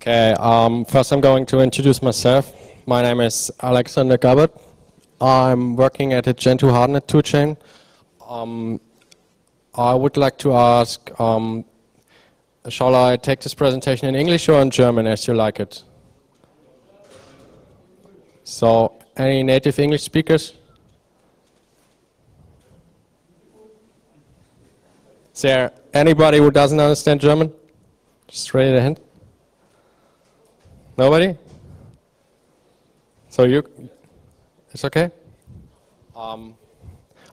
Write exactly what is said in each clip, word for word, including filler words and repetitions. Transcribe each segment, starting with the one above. Okay, um, first I'm going to introduce myself. My name is Alexander Gabert. I'm working at a Gentoo Hardened toolchain. Um, I would like to ask, um, shall I take this presentation in English or in German, as you like it? So, any native English speakers? Is there anybody who doesn't understand German? Just raise a hand. Nobody? So you, ist okay? Um,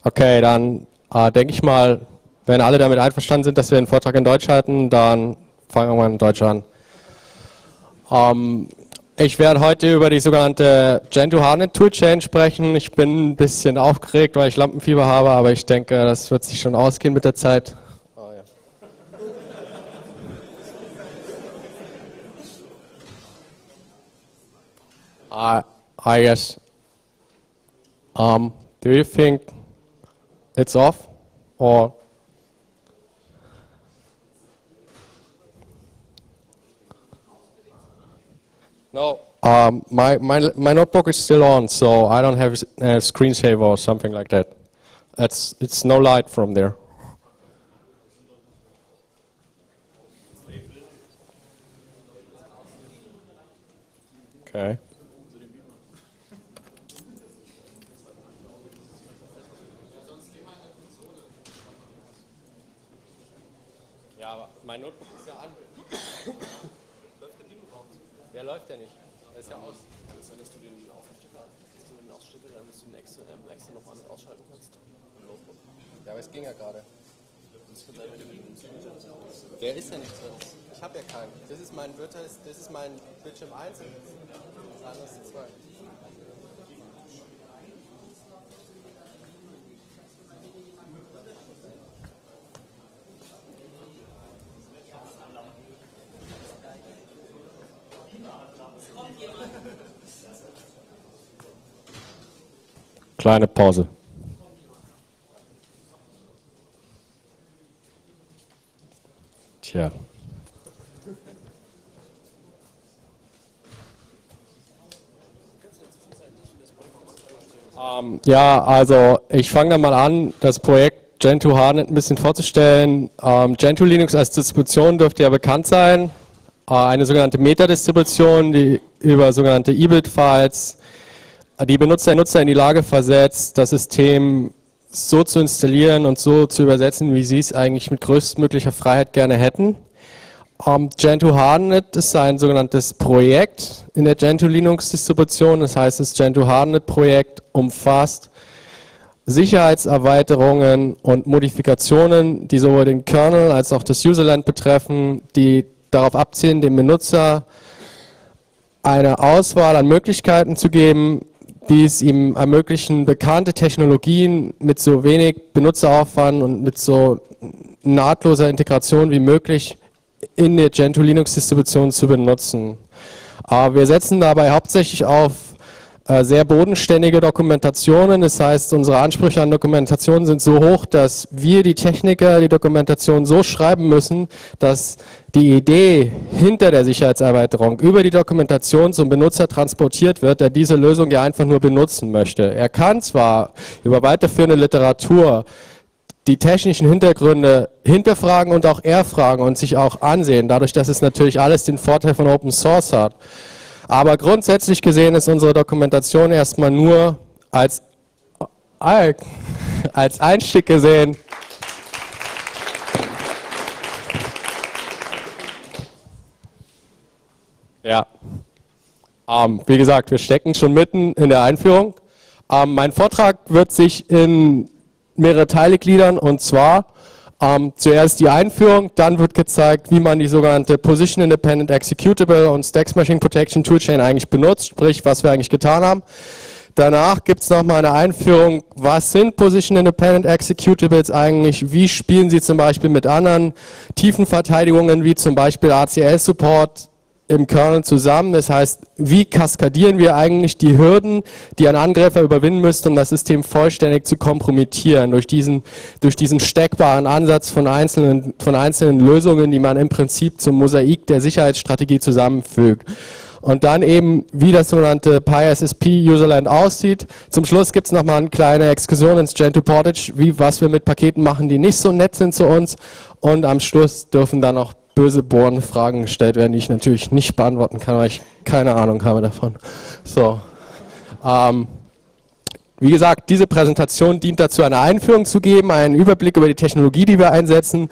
okay, dann uh, denke ich mal, wenn alle damit einverstanden sind, dass wir den Vortrag in Deutsch halten, dann fangen wir mal in Deutsch an. Um, ich werde heute über die sogenannte Gentoo Hardened Toolchain sprechen. Ich bin ein bisschen aufgeregt, weil ich Lampenfieber habe, aber ich denke, das wird sich schon ausgehen mit der Zeit. I, I guess, um, do you think it's off, or? No, um, my, my, my notebook is still on, so I don't have a screensaver or something like that. That's, it's no light from there. Okay. Mein Notebook ist ja an. Läuft der Dino-Raum? Wer läuft denn nicht? Der ist ja aus. Wenn du den ausschüttelst, dann musst du den extra noch anders ausschalten kannst. Ja, aber es ging ja gerade. Wer ist denn nicht drin? Ich habe ja keinen. Das ist mein virtuelles, das ist mein Bildschirm eins und das andere ist zwei. Kleine Pause. Tja. Ähm, ja, also ich fange da mal an, das Projekt Gentoo Hardened ein bisschen vorzustellen. Ähm, Gentoo Linux als Distribution dürfte ja bekannt sein. Äh, eine sogenannte Meta-Distribution, die über sogenannte Ebuild-Files die Benutzer und Nutzer in die Lage versetzt, das System so zu installieren und so zu übersetzen, wie sie es eigentlich mit größtmöglicher Freiheit gerne hätten. Um, Gentoo Hardened ist ein sogenanntes Projekt in der Gentoo Linux Distribution. Das heißt, das Gentoo Hardened Projekt umfasst Sicherheitserweiterungen und Modifikationen, die sowohl den Kernel als auch das Userland betreffen, die darauf abzielen, dem Benutzer eine Auswahl an Möglichkeiten zu geben, die es ihm ermöglichen, bekannte Technologien mit so wenig Benutzeraufwand und mit so nahtloser Integration wie möglich in der Gentoo Linux Distribution zu benutzen. Wir setzen dabei hauptsächlich auf sehr bodenständige Dokumentationen, das heißt, unsere Ansprüche an Dokumentationen sind so hoch, dass wir, die Techniker, die Dokumentation so schreiben müssen, dass die Idee hinter der Sicherheitserweiterung über die Dokumentation zum Benutzer transportiert wird, der diese Lösung ja einfach nur benutzen möchte. Er kann zwar über weiterführende Literatur die technischen Hintergründe hinterfragen und auch erfragen und sich auch ansehen, dadurch, dass es natürlich alles den Vorteil von Open Source hat. Aber grundsätzlich gesehen ist unsere Dokumentation erstmal nur als, als Einstieg gesehen. Ja, ähm, wie gesagt, wir stecken schon mitten in der Einführung. Ähm, mein Vortrag wird sich in mehrere Teile gliedern, und zwar Ähm, zuerst die Einführung, dann wird gezeigt, wie man die sogenannte Position Independent Executable und Stack-Smashing-Protection Toolchain eigentlich benutzt, sprich, was wir eigentlich getan haben. Danach gibt es nochmal eine Einführung, was sind Position Independent Executables eigentlich, wie spielen sie zum Beispiel mit anderen tiefen Verteidigungen, wie zum Beispiel A C L Support, im Kernel zusammen. Das heißt, wie kaskadieren wir eigentlich die Hürden, die ein Angreifer überwinden müsste, um das System vollständig zu kompromittieren? Durch diesen, durch diesen steckbaren Ansatz von einzelnen, von einzelnen Lösungen, die man im Prinzip zum Mosaik der Sicherheitsstrategie zusammenfügt. Und dann eben, wie das sogenannte PySSP-Userland aussieht. Zum Schluss gibt es nochmal eine kleine Exkursion ins Gentoo Portage, wie was wir mit Paketen machen, die nicht so nett sind zu uns. Und am Schluss dürfen dann auch böse bohrende Fragen gestellt werden, die ich natürlich nicht beantworten kann, weil ich keine Ahnung habe davon. So. Ähm, wie gesagt, diese Präsentation dient dazu, eine Einführung zu geben, einen Überblick über die Technologie, die wir einsetzen.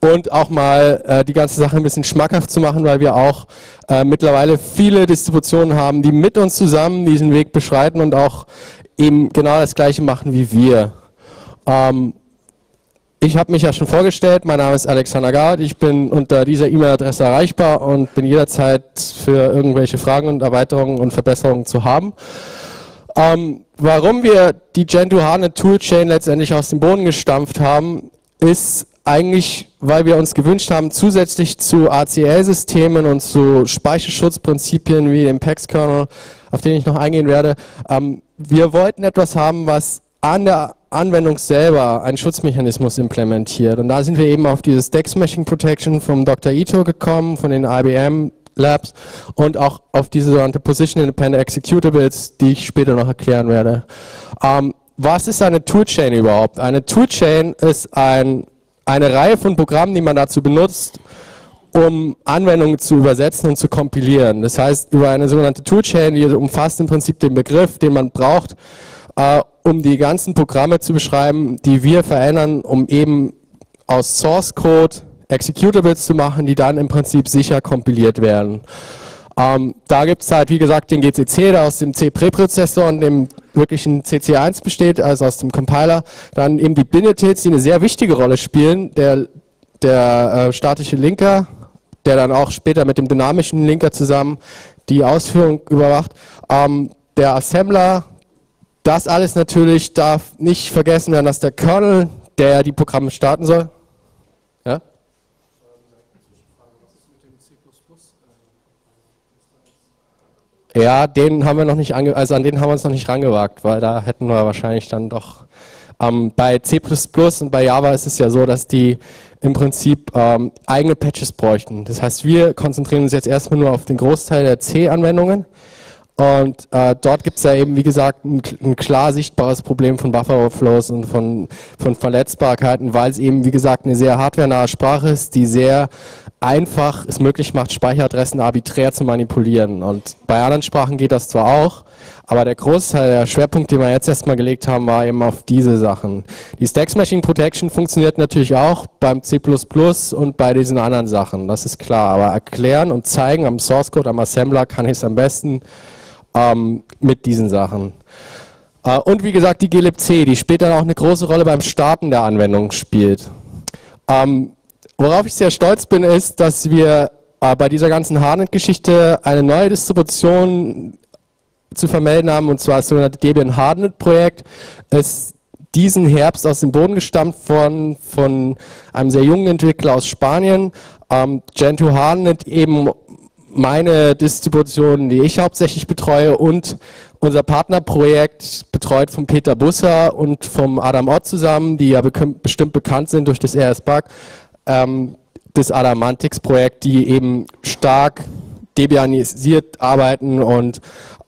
Und auch mal äh, die ganze Sache ein bisschen schmackhaft zu machen, weil wir auch äh, mittlerweile viele Distributionen haben, die mit uns zusammen diesen Weg beschreiten und auch eben genau das Gleiche machen wie wir. Ähm, ich habe mich ja schon vorgestellt, mein Name ist Alexander Gabert, ich bin unter dieser E-Mail-Adresse erreichbar und bin jederzeit für irgendwelche Fragen und Erweiterungen und Verbesserungen zu haben. Ähm, warum wir die Gentoo Hardened Toolchain letztendlich aus dem Boden gestampft haben, ist eigentlich, weil wir uns gewünscht haben, zusätzlich zu A C L-Systemen und zu Speicherschutzprinzipien wie dem Pax-Kernel, auf den ich noch eingehen werde, ähm, wir wollten etwas haben, was an der Anwendung selber einen Schutzmechanismus implementiert. Und da sind wir eben auf dieses Stack-Smashing-Protection vom Doktor Etoh gekommen, von den I B M Labs und auch auf diese sogenannte Position Independent Executables, die ich später noch erklären werde. Ähm, was ist eine Toolchain überhaupt? Eine Toolchain ist ein eine Reihe von Programmen, die man dazu benutzt, um Anwendungen zu übersetzen und zu kompilieren. Das heißt, über eine sogenannte Toolchain, die umfasst im Prinzip den Begriff, den man braucht, äh, um die ganzen Programme zu beschreiben, die wir verändern, um eben aus Source Code Executables zu machen, die dann im Prinzip sicher kompiliert werden. Ähm, da gibt es halt, wie gesagt, den G C C, der aus dem C-Präprozessor und dem wirklichen C C eins besteht, also aus dem Compiler. Dann eben die Binutils, die eine sehr wichtige Rolle spielen. Der, der äh, statische Linker, der dann auch später mit dem dynamischen Linker zusammen die Ausführung überwacht. Ähm, der Assembler, das alles natürlich darf nicht vergessen werden, dass der Kernel, der die Programme starten soll. Ja? Ja, den haben wir noch nicht ange also an den haben wir uns noch nicht rangewagt, weil da hätten wir wahrscheinlich dann doch ähm, bei C plus plus und bei Java ist es ja so, dass die im Prinzip ähm, eigene Patches bräuchten. Das heißt, wir konzentrieren uns jetzt erstmal nur auf den Großteil der C-Anwendungen und äh, dort gibt es ja eben, wie gesagt, ein, ein klar sichtbares Problem von Buffer-Overflows und von, von Verletzbarkeiten, weil es eben, wie gesagt, eine sehr hardwarenahe Sprache ist, die sehr einfach es möglich macht, Speicheradressen arbiträr zu manipulieren. Und bei anderen Sprachen geht das zwar auch, aber der Großteil, der Schwerpunkt, den wir jetzt erstmal gelegt haben, war eben auf diese Sachen. Die Stack-Smashing-Protection funktioniert natürlich auch beim C plus plus und bei diesen anderen Sachen, das ist klar. Aber erklären und zeigen am Source-Code, am Assembler kann ich es am besten ähm, mit diesen Sachen. Äh, und wie gesagt, die glibc, die später auch eine große Rolle beim Starten der Anwendung spielt. Ähm, Worauf ich sehr stolz bin, ist, dass wir äh, bei dieser ganzen Hardened-Geschichte eine neue Distribution zu vermelden haben, und zwar das sogenannte Debian Hardened-Projekt. Ist diesen Herbst aus dem Boden gestammt von, von einem sehr jungen Entwickler aus Spanien. Ähm, Gentoo Hardened, eben meine Distribution, die ich hauptsächlich betreue, und unser Partnerprojekt, betreut von Peter Busser und vom Adam Ott zusammen, die ja be bestimmt bekannt sind durch das R S-Bug. Das Adamantix-Projekt, die eben stark debianisiert arbeiten und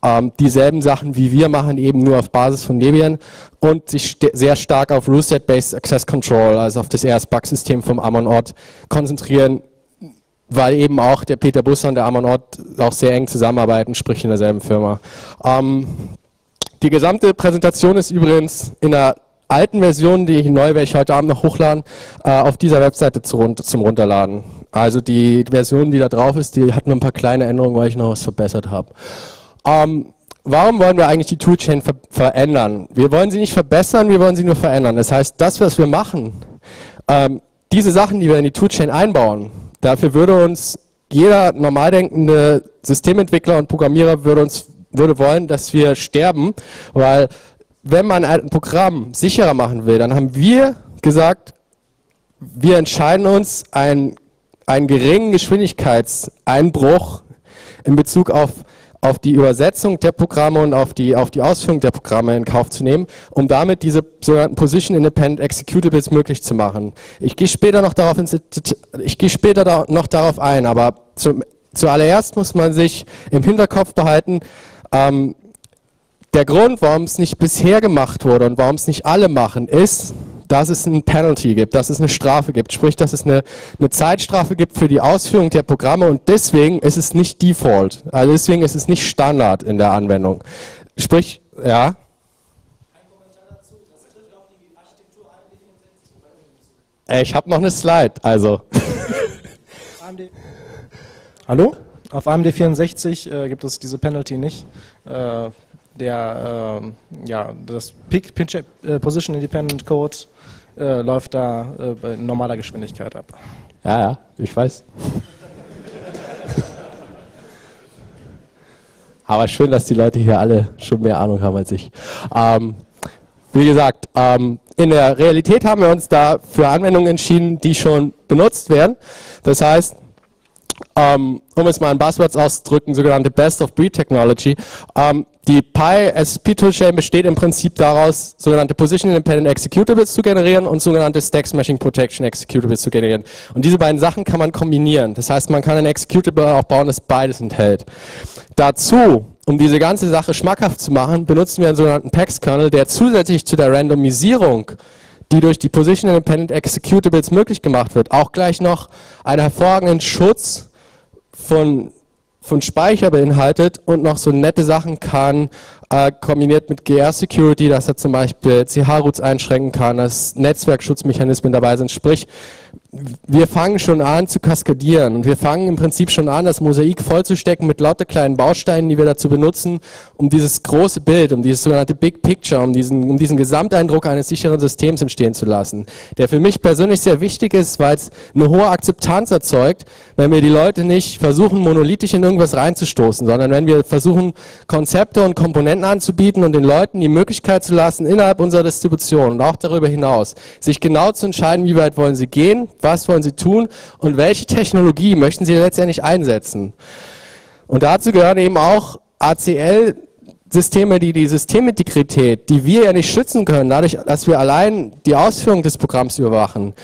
ähm, dieselben Sachen wie wir machen, eben nur auf Basis von Debian und sich sehr stark auf Ruleset-Based Access Control, also auf das R S-Bug-System vom Amon Ort konzentrieren, weil eben auch der Peter Busser und der Amon Ort auch sehr eng zusammenarbeiten, sprich in derselben Firma. Ähm, die gesamte Präsentation ist übrigens in der alten Versionen, die ich neu werde ich heute Abend noch hochladen, auf dieser Webseite zum Runterladen. Also die Version, die da drauf ist, die hat nur ein paar kleine Änderungen, weil ich noch was verbessert habe. Ähm, warum wollen wir eigentlich die Toolchain ver verändern? Wir wollen sie nicht verbessern, wir wollen sie nur verändern. Das heißt, das, was wir machen, ähm, diese Sachen, die wir in die Toolchain einbauen, dafür würde uns jeder normal denkende Systementwickler und Programmierer würde, uns, würde wollen, dass wir sterben, weil wenn man ein Programm sicherer machen will, dann haben wir gesagt, wir entscheiden uns, einen, einen geringen Geschwindigkeitseinbruch in Bezug auf, auf die Übersetzung der Programme und auf die, auf die Ausführung der Programme in Kauf zu nehmen, um damit diese sogenannten Position Independent Executables möglich zu machen. Ich gehe später noch darauf, ich gehe später da noch darauf ein, aber zum, zuallererst muss man sich im Hinterkopf behalten, ähm, der Grund, warum es nicht bisher gemacht wurde und warum es nicht alle machen, ist, dass es ein Penalty gibt, dass es eine Strafe gibt, sprich, dass es eine, eine Zeitstrafe gibt für die Ausführung der Programme, und deswegen ist es nicht Default, also deswegen ist es nicht Standard in der Anwendung. Sprich, ja? Ein Kommentar dazu, das trifft auch die Architektur an. Ich habe noch eine Slide, also. Hallo? Auf A M D vierundsechzig äh, gibt es diese Penalty nicht. Äh, der, äh, ja, das Pick, Pick, äh, Position Independent Code Äh, läuft da äh, bei normaler Geschwindigkeit ab. Ja, ja, ich weiß. Aber schön, dass die Leute hier alle schon mehr Ahnung haben als ich. Ähm, wie gesagt, ähm, in der Realität haben wir uns da für Anwendungen entschieden, die schon benutzt werden. Das heißt, ähm, um es mal in Buzzwords auszudrücken, sogenannte Best-of-Breed-Technology, ähm, die P Y S P-Toolchain besteht im Prinzip daraus, sogenannte Position Independent Executables zu generieren und sogenannte Stack-Smashing-Protection Executables zu generieren. Und diese beiden Sachen kann man kombinieren. Das heißt, man kann ein Executable auch bauen, das beides enthält. Dazu, um diese ganze Sache schmackhaft zu machen, benutzen wir einen sogenannten Pax-Kernel, der zusätzlich zu der Randomisierung, die durch die Position Independent Executables möglich gemacht wird, auch gleich noch einen hervorragenden Schutz von von Speicher beinhaltet und noch so nette Sachen kann, äh, kombiniert mit G R Security, dass er zum Beispiel C H Routes einschränken kann, dass Netzwerkschutzmechanismen dabei sind. Sprich, wir fangen schon an zu kaskadieren und wir fangen im Prinzip schon an, das Mosaik vollzustecken mit lauter kleinen Bausteinen, die wir dazu benutzen, um dieses große Bild, um dieses sogenannte Big Picture, um diesen, um diesen Gesamteindruck eines sicheren Systems entstehen zu lassen, der für mich persönlich sehr wichtig ist, weil es eine hohe Akzeptanz erzeugt, wenn wir die Leute nicht versuchen, monolithisch in irgendwas reinzustoßen, sondern wenn wir versuchen, Konzepte und Komponenten anzubieten und den Leuten die Möglichkeit zu lassen, innerhalb unserer Distribution und auch darüber hinaus, sich genau zu entscheiden, wie weit wollen sie gehen, was wollen sie tun und welche Technologie möchten sie letztendlich einsetzen. Und dazu gehören eben auch A C L-Systeme, die die Systemintegrität, die wir ja nicht schützen können, dadurch, dass wir allein die Ausführung des Programms überwachen,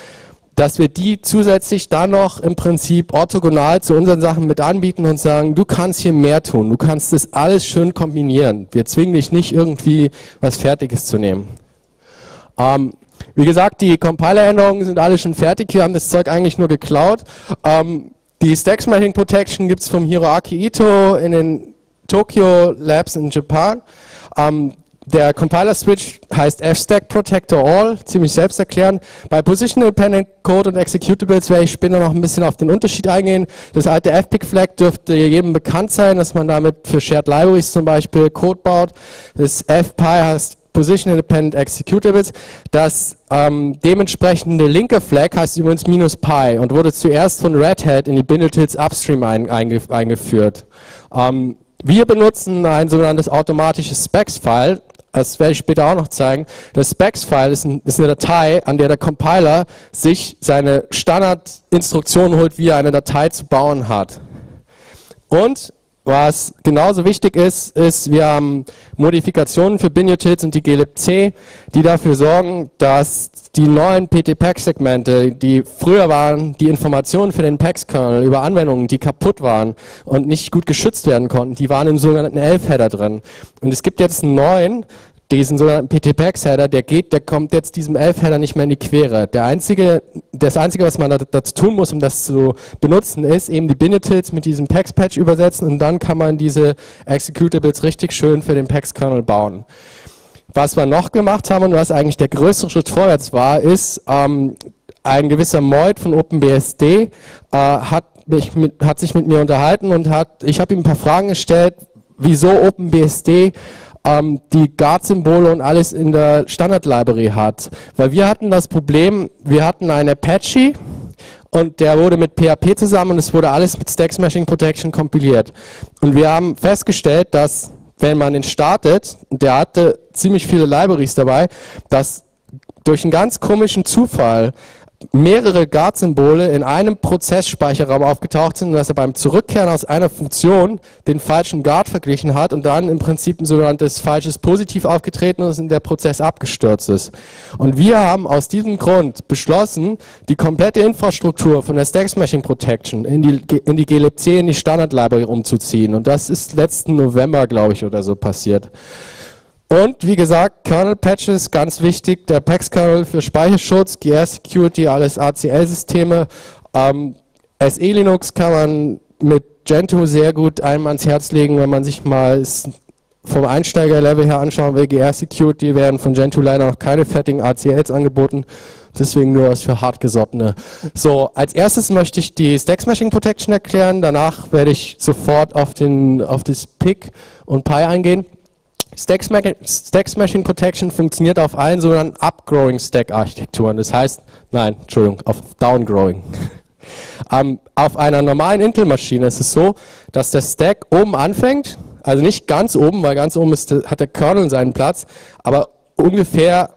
dass wir die zusätzlich dann noch im Prinzip orthogonal zu unseren Sachen mit anbieten und sagen, du kannst hier mehr tun, du kannst das alles schön kombinieren. Wir zwingen dich nicht, irgendwie was Fertiges zu nehmen. Ähm, Wie gesagt, die Compiler-Änderungen sind alle schon fertig. Wir haben das Zeug eigentlich nur geklaut. Ähm, die Stack-Smashing-Protection gibt es vom Hiroaki Itoh in den Tokyo Labs in Japan. Ähm, der Compiler-Switch heißt F Stack Protector All, ziemlich selbsterklärend. Bei Position-Independent Code und Executables werde ich später noch ein bisschen auf den Unterschied eingehen. Das alte F P I C-Flag dürfte jedem bekannt sein, dass man damit für Shared Libraries zum Beispiel Code baut. Das F P I heißt Position Independent Executables. Das ähm, dementsprechende linke Flag heißt übrigens minus Pi und wurde zuerst von Red Hat in die Binutils Upstream ein, einge, eingeführt. Ähm, wir benutzen ein sogenanntes automatisches Specs-File, das werde ich später auch noch zeigen. Das Specs-File ist, ein, ist eine Datei, an der der Compiler sich seine Standardinstruktionen holt, wie er eine Datei zu bauen hat. Und was genauso wichtig ist, ist, wir haben Modifikationen für Binutils und die glibc, die dafür sorgen, dass die neuen P T Pax-Segmente, die früher waren, die Informationen für den Pax-Kernel über Anwendungen, die kaputt waren und nicht gut geschützt werden konnten, die waren im sogenannten Elf-Header drin. Und es gibt jetzt einen neuen, diesen sogenannten P T Pax-Header, der geht, der kommt jetzt diesem Elf-Header nicht mehr in die Quere. Der einzige, das Einzige, was man dazu tun muss, um das zu benutzen, ist eben die Binutils mit diesem Pax-Patch übersetzen und dann kann man diese Executables richtig schön für den Pax-Kernel bauen. Was wir noch gemacht haben und was eigentlich der größere Schritt vorwärts war, ist, ähm, ein gewisser Moid von OpenBSD äh, hat, mich mit, hat sich mit mir unterhalten und hat, ich habe ihm ein paar Fragen gestellt, wieso OpenBSD die Guard-Symbole und alles in der Standard-Library hat. Weil wir hatten das Problem, wir hatten einen Apache und der wurde mit P H P zusammen und es wurde alles mit Stack-Smashing-Protection kompiliert. Und wir haben festgestellt, dass wenn man ihn startet, und der hatte ziemlich viele Libraries dabei, dass durch einen ganz komischen Zufall mehrere Guard-Symbole in einem Prozessspeicherraum aufgetaucht sind und dass er beim Zurückkehren aus einer Funktion den falschen Guard verglichen hat und dann im Prinzip ein sogenanntes falsches Positiv aufgetreten ist und der Prozess abgestürzt ist. Und wir haben aus diesem Grund beschlossen, die komplette Infrastruktur von der Stack-Smashing-Protection in die, in die glibc, in die Standard-Library umzuziehen. Und das ist letzten November, glaube ich, oder so passiert. Und wie gesagt, Kernel-Patches, ganz wichtig, der Pax-Kernel für Speicherschutz, grsecurity, alles A C L-Systeme. Ähm, S E Linux kann man mit Gentoo sehr gut einem ans Herz legen, wenn man sich mal vom Einsteiger-Level her anschauen will. Grsecurity werden von Gentoo leider noch keine fertigen A C Ls angeboten, deswegen nur was für Hartgesottene. So, als erstes möchte ich die Stack-Smashing-Protection erklären, danach werde ich sofort auf, den, auf das P I C und P I eingehen. Stack-Smashing-Protection funktioniert auf allen sogenannten Upgrowing-Stack-Architekturen. Das heißt, nein, Entschuldigung, auf Downgrowing. ähm, auf einer normalen Intel-Maschine ist es so, dass der Stack oben anfängt, also nicht ganz oben, weil ganz oben ist, hat der Kernel seinen Platz, aber ungefähr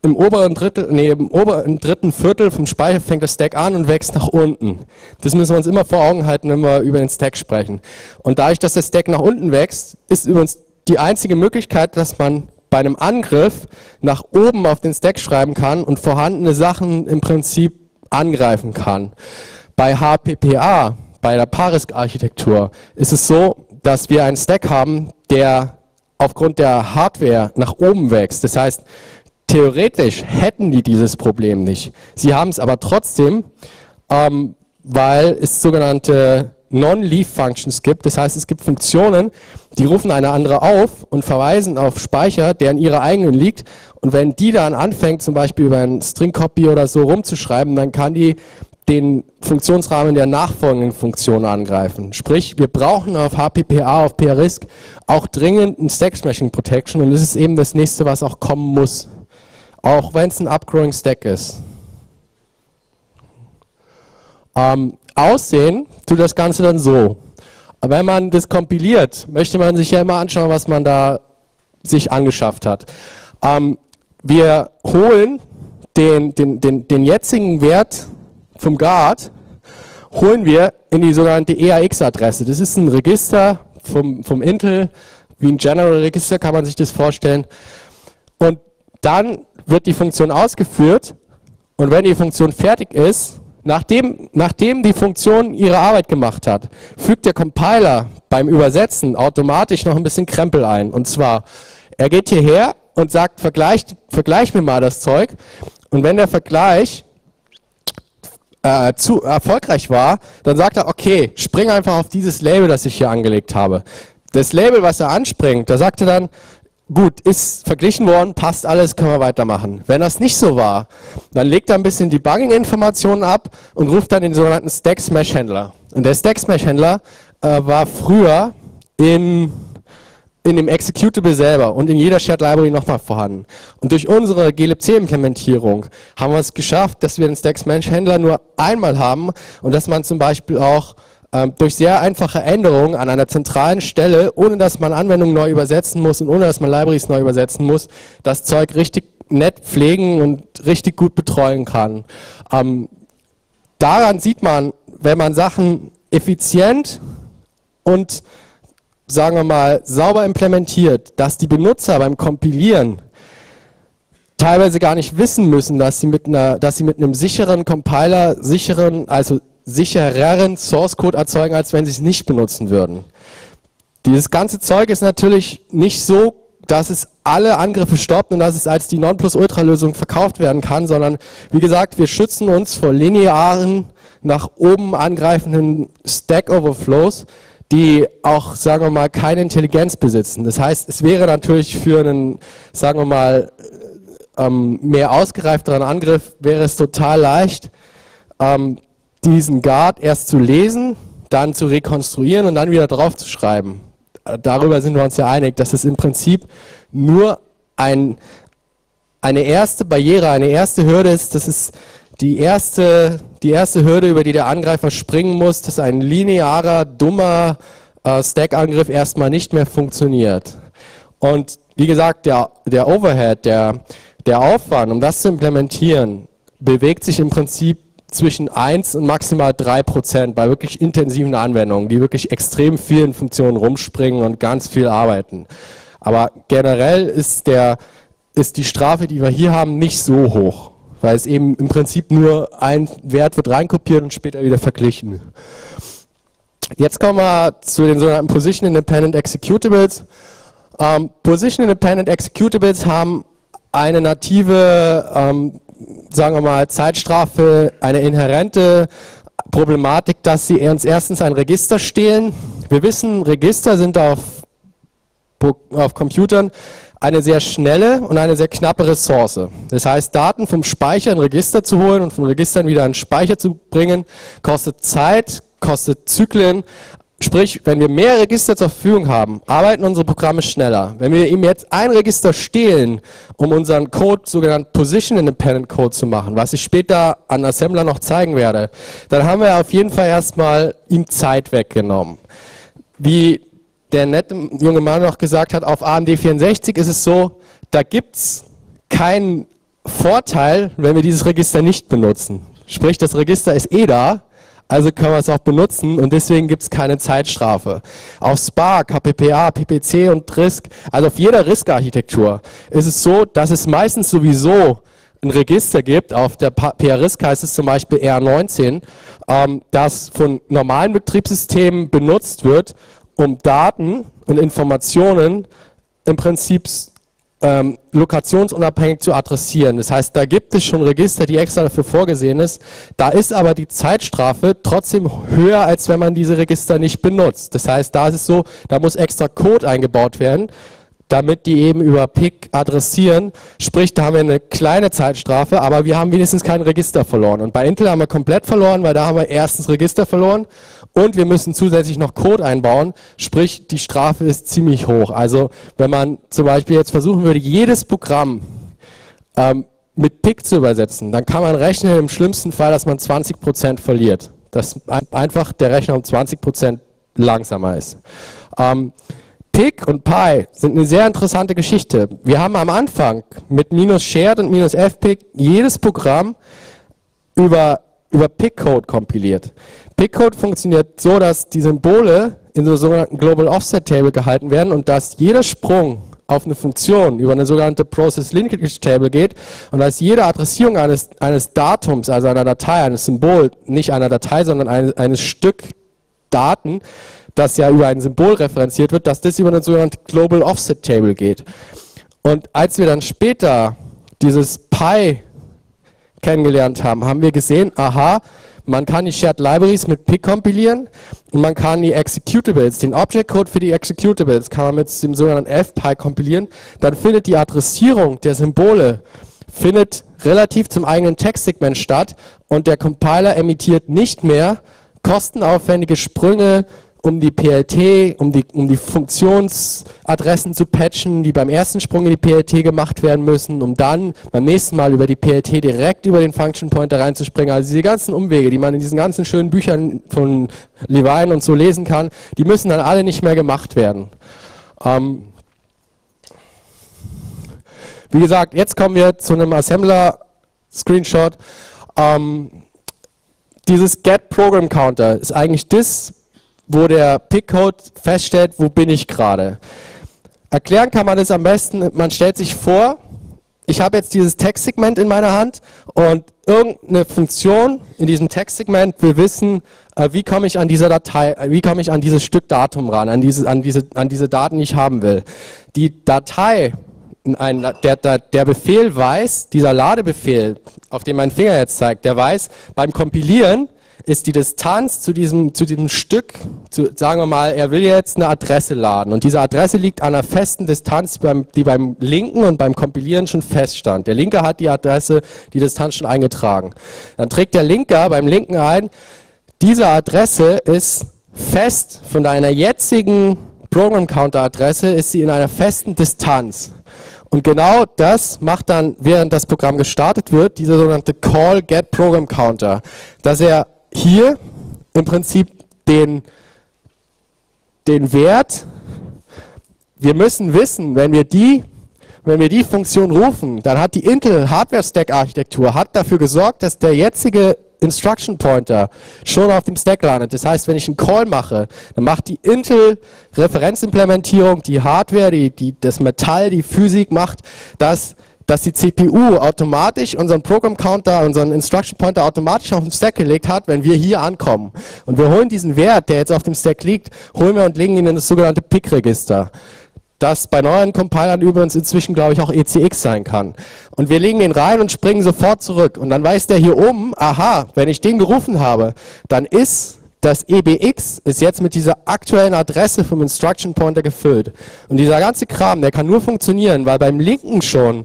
im oberen Drittel, nee, im oberen dritten Viertel vom Speicher fängt der Stack an und wächst nach unten. Das müssen wir uns immer vor Augen halten, wenn wir über den Stack sprechen. Und dadurch, dass der Stack nach unten wächst, ist übrigens die einzige Möglichkeit, dass man bei einem Angriff nach oben auf den Stack schreiben kann und vorhandene Sachen im Prinzip angreifen kann. Bei H P P A, bei der Parisk-Architektur, ist es so, dass wir einen Stack haben, der aufgrund der Hardware nach oben wächst. Das heißt, theoretisch hätten die dieses Problem nicht. Sie haben es aber trotzdem, ähm, weil es sogenannte Non-Leaf-Functions gibt. Das heißt, es gibt Funktionen, die rufen eine andere auf und verweisen auf Speicher, der in ihrer eigenen liegt. Und wenn die dann anfängt, zum Beispiel über einen String-Copy oder so rumzuschreiben, dann kann die den Funktionsrahmen der nachfolgenden Funktion angreifen. Sprich, wir brauchen auf H P P A, auf P R I S C auch dringend ein Stack-Smashing-Protection. Und das ist eben das Nächste, was auch kommen muss. Auch wenn es ein Upgrowing-Stack ist. Ähm, aussehen tut das Ganze dann so. Aber wenn man das kompiliert, möchte man sich ja immer anschauen, was man da sich angeschafft hat. Ähm, wir holen den, den, den, den jetzigen Wert vom Guard, holen wir in die sogenannte E A X-Adresse. Das ist ein Register vom, vom Intel, wie ein General Register kann man sich das vorstellen. Und dann wird die Funktion ausgeführt und wenn die Funktion fertig ist, Nachdem, nachdem die Funktion ihre Arbeit gemacht hat, fügt der Compiler beim Übersetzen automatisch noch ein bisschen Krempel ein. Und zwar, er geht hierher und sagt, vergleich, vergleich mir mal das Zeug. Und wenn der Vergleich äh, zu erfolgreich war, dann sagt er, okay, spring einfach auf dieses Label, das ich hier angelegt habe. Das Label, was er anspringt, da sagt er dann, gut, ist verglichen worden, passt alles, können wir weitermachen. Wenn das nicht so war, dann legt er ein bisschen Debugging-Informationen ab und ruft dann den sogenannten Stack-Smash-Händler. Und der Stack-Smash-Händler äh, war früher in, in dem Executable selber und in jeder Shared-Library nochmal vorhanden. Und durch unsere glibc-Implementierung haben wir es geschafft, dass wir den Stack-Smash-Händler nur einmal haben und dass man zum Beispiel auch durch sehr einfache Änderungen an einer zentralen Stelle, ohne dass man Anwendungen neu übersetzen muss und ohne dass man Libraries neu übersetzen muss, das Zeug richtig nett pflegen und richtig gut betreuen kann. Ähm, daran sieht man, wenn man Sachen effizient und, sagen wir mal, sauber implementiert, dass die Benutzer beim Kompilieren teilweise gar nicht wissen müssen, dass sie mit einer, dass sie mit einem sicheren Compiler, sicheren, also sichereren Source-Code erzeugen, als wenn sie es nicht benutzen würden. Dieses ganze Zeug ist natürlich nicht so, dass es alle Angriffe stoppt und dass es als die Nonplusultra-Lösung verkauft werden kann, sondern wie gesagt, wir schützen uns vor linearen, nach oben angreifenden Stack-Overflows, die auch, sagen wir mal, keine Intelligenz besitzen. Das heißt, es wäre natürlich für einen, sagen wir mal, ähm, mehr ausgereifteren Angriff, wäre es total leicht, ähm, diesen Guard erst zu lesen, dann zu rekonstruieren und dann wieder drauf zu schreiben. Darüber sind wir uns ja einig, dass es im Prinzip nur ein, eine erste Barriere, eine erste Hürde ist. Das ist die erste, die erste Hürde, über die der Angreifer springen muss, dass ein linearer, dummer äh, Stack-Angriff erstmal nicht mehr funktioniert. Und wie gesagt, der, der Overhead, der, der Aufwand, um das zu implementieren, bewegt sich im Prinzip zwischen eins und maximal drei Prozent bei wirklich intensiven Anwendungen, die wirklich extrem vielen Funktionen rumspringen und ganz viel arbeiten. Aber generell ist, der, ist die Strafe, die wir hier haben, nicht so hoch, weil es eben im Prinzip nur ein Wert wird reinkopiert und später wieder verglichen. Jetzt kommen wir zu den sogenannten Position Independent Executables. Ähm, Position Independent Executables haben eine native, ähm, sagen wir mal, Zeitstrafe, eine inhärente Problematik, dass sie erstens ein Register stehlen. Wir wissen, Register sind auf, auf Computern eine sehr schnelle und eine sehr knappe Ressource. Das heißt, Daten vom Speicher in Register zu holen und von Registern wieder in Speicher zu bringen, kostet Zeit, kostet Zyklen. Sprich, wenn wir mehr Register zur Verfügung haben, arbeiten unsere Programme schneller. Wenn wir ihm jetzt ein Register stehlen, um unseren Code, sogenannten Position Independent Code zu machen, was ich später an Assembler noch zeigen werde, dann haben wir auf jeden Fall erstmal ihm Zeit weggenommen. Wie der nette junge Mann noch gesagt hat, auf A M D vierundsechzig ist es so, da gibt es keinen Vorteil, wenn wir dieses Register nicht benutzen. Sprich, das Register ist eh da, also können wir es auch benutzen und deswegen gibt es keine Zeitstrafe. Auf Spark, H P P A, P P C und RISC, also auf jeder RISC-Architektur ist es so, dass es meistens sowieso ein Register gibt. Auf der P R RISC heißt es zum Beispiel R neunzehn, ähm, das von normalen Betriebssystemen benutzt wird, um Daten und Informationen im Prinzip ähm, lokationsunabhängig zu adressieren. Das heißt, da gibt es schon Register, die extra dafür vorgesehen ist. Da ist aber die Zeitstrafe trotzdem höher, als wenn man diese Register nicht benutzt. Das heißt, da ist es so, da muss extra Code eingebaut werden, damit die eben über P I C adressieren. Sprich, da haben wir eine kleine Zeitstrafe, aber wir haben wenigstens kein Register verloren. Und bei Intel haben wir komplett verloren, weil da haben wir erstens Register verloren und wir müssen zusätzlich noch Code einbauen. Sprich, die Strafe ist ziemlich hoch. Also wenn man zum Beispiel jetzt versuchen würde, jedes Programm ähm, mit P I C zu übersetzen, dann kann man rechnen im schlimmsten Fall, dass man zwanzig Prozent verliert. Dass einfach der Rechner um zwanzig Prozent langsamer ist. Ähm, P I C und P I sind eine sehr interessante Geschichte. Wir haben am Anfang mit minus shared und minus F P I C jedes Programm über, über P I C-Code kompiliert. P I C-Code funktioniert so, dass die Symbole in so sogenannten Global Offset Table gehalten werden und dass jeder Sprung auf eine Funktion über eine sogenannte Process Linkage Table geht und dass jede Adressierung eines, eines Datums, also einer Datei, eines Symbols, nicht einer Datei, sondern eines, eines Stück Daten, das ja über ein Symbol referenziert wird, dass das über eine sogenannte Global Offset Table geht. Und als wir dann später dieses P I kennengelernt haben, haben wir gesehen, aha, man kann die Shared Libraries mit P I C kompilieren und man kann die Executables, den Object Code für die Executables, kann man mit dem sogenannten F P I kompilieren. Dann findet die Adressierung der Symbole findet relativ zum eigenen Textsegment statt und der Compiler emittiert nicht mehr kostenaufwendige Sprünge, um die P L T, um die, um die Funktionsadressen zu patchen, die beim ersten Sprung in die P L T gemacht werden müssen, um dann beim nächsten Mal über die P L T direkt über den Function Pointer reinzuspringen. Also diese ganzen Umwege, die man in diesen ganzen schönen Büchern von Levine und so lesen kann, die müssen dann alle nicht mehr gemacht werden. Ähm Wie gesagt, jetzt kommen wir zu einem Assembler-Screenshot. Ähm Dieses Get-Program-Counter ist eigentlich das, wo der P I C-Code feststellt, wo bin ich gerade. Erklären kann man das am besten, man stellt sich vor, ich habe jetzt dieses Textsegment in meiner Hand und irgendeine Funktion in diesem Textsegment will wissen, wie komme ich an dieser Datei, wie komme ich an dieses Stück Datum ran, an diese, an diese, an diese Daten, die ich haben will. Die Datei, Ein, der, der, der Befehl weiß, dieser Ladebefehl, auf den mein Finger jetzt zeigt, der weiß, beim Kompilieren ist die Distanz zu diesem, zu diesem Stück, zu, sagen wir mal, er will jetzt eine Adresse laden und diese Adresse liegt an einer festen Distanz, beim, die beim Linken und beim Kompilieren schon feststand. Der Linker hat die Adresse, die Distanz schon eingetragen. Dann trägt der Linker beim Linken ein, diese Adresse ist fest von deiner jetzigen Program-Counter-Adresse, ist sie in einer festen Distanz. Und genau das macht dann, während das Programm gestartet wird, dieser sogenannte Call Get Program Counter, dass er hier im Prinzip den, den Wert, wir müssen wissen, wenn wir die Wenn wir die Funktion rufen, dann hat die Intel Hardware Stack Architektur hat dafür gesorgt, dass der jetzige Instruction Pointer schon auf dem Stack landet. Das heißt, wenn ich einen Call mache, dann macht die Intel Referenzimplementierung, die Hardware, die, die, das Metall, die Physik macht, dass, dass die C P U automatisch unseren Program Counter, unseren Instruction Pointer automatisch auf den Stack gelegt hat, wenn wir hier ankommen. Und wir holen diesen Wert, der jetzt auf dem Stack liegt, holen wir und legen ihn in das sogenannte P I C-Register. Das bei neuen Compilern übrigens inzwischen, glaube ich, auch E C X sein kann. Und wir legen den rein und springen sofort zurück. Und dann weiß der hier oben, aha, wenn ich den gerufen habe, dann ist das E B X ist jetzt mit dieser aktuellen Adresse vom Instruction Pointer gefüllt. Und dieser ganze Kram, der kann nur funktionieren, weil beim Linken schon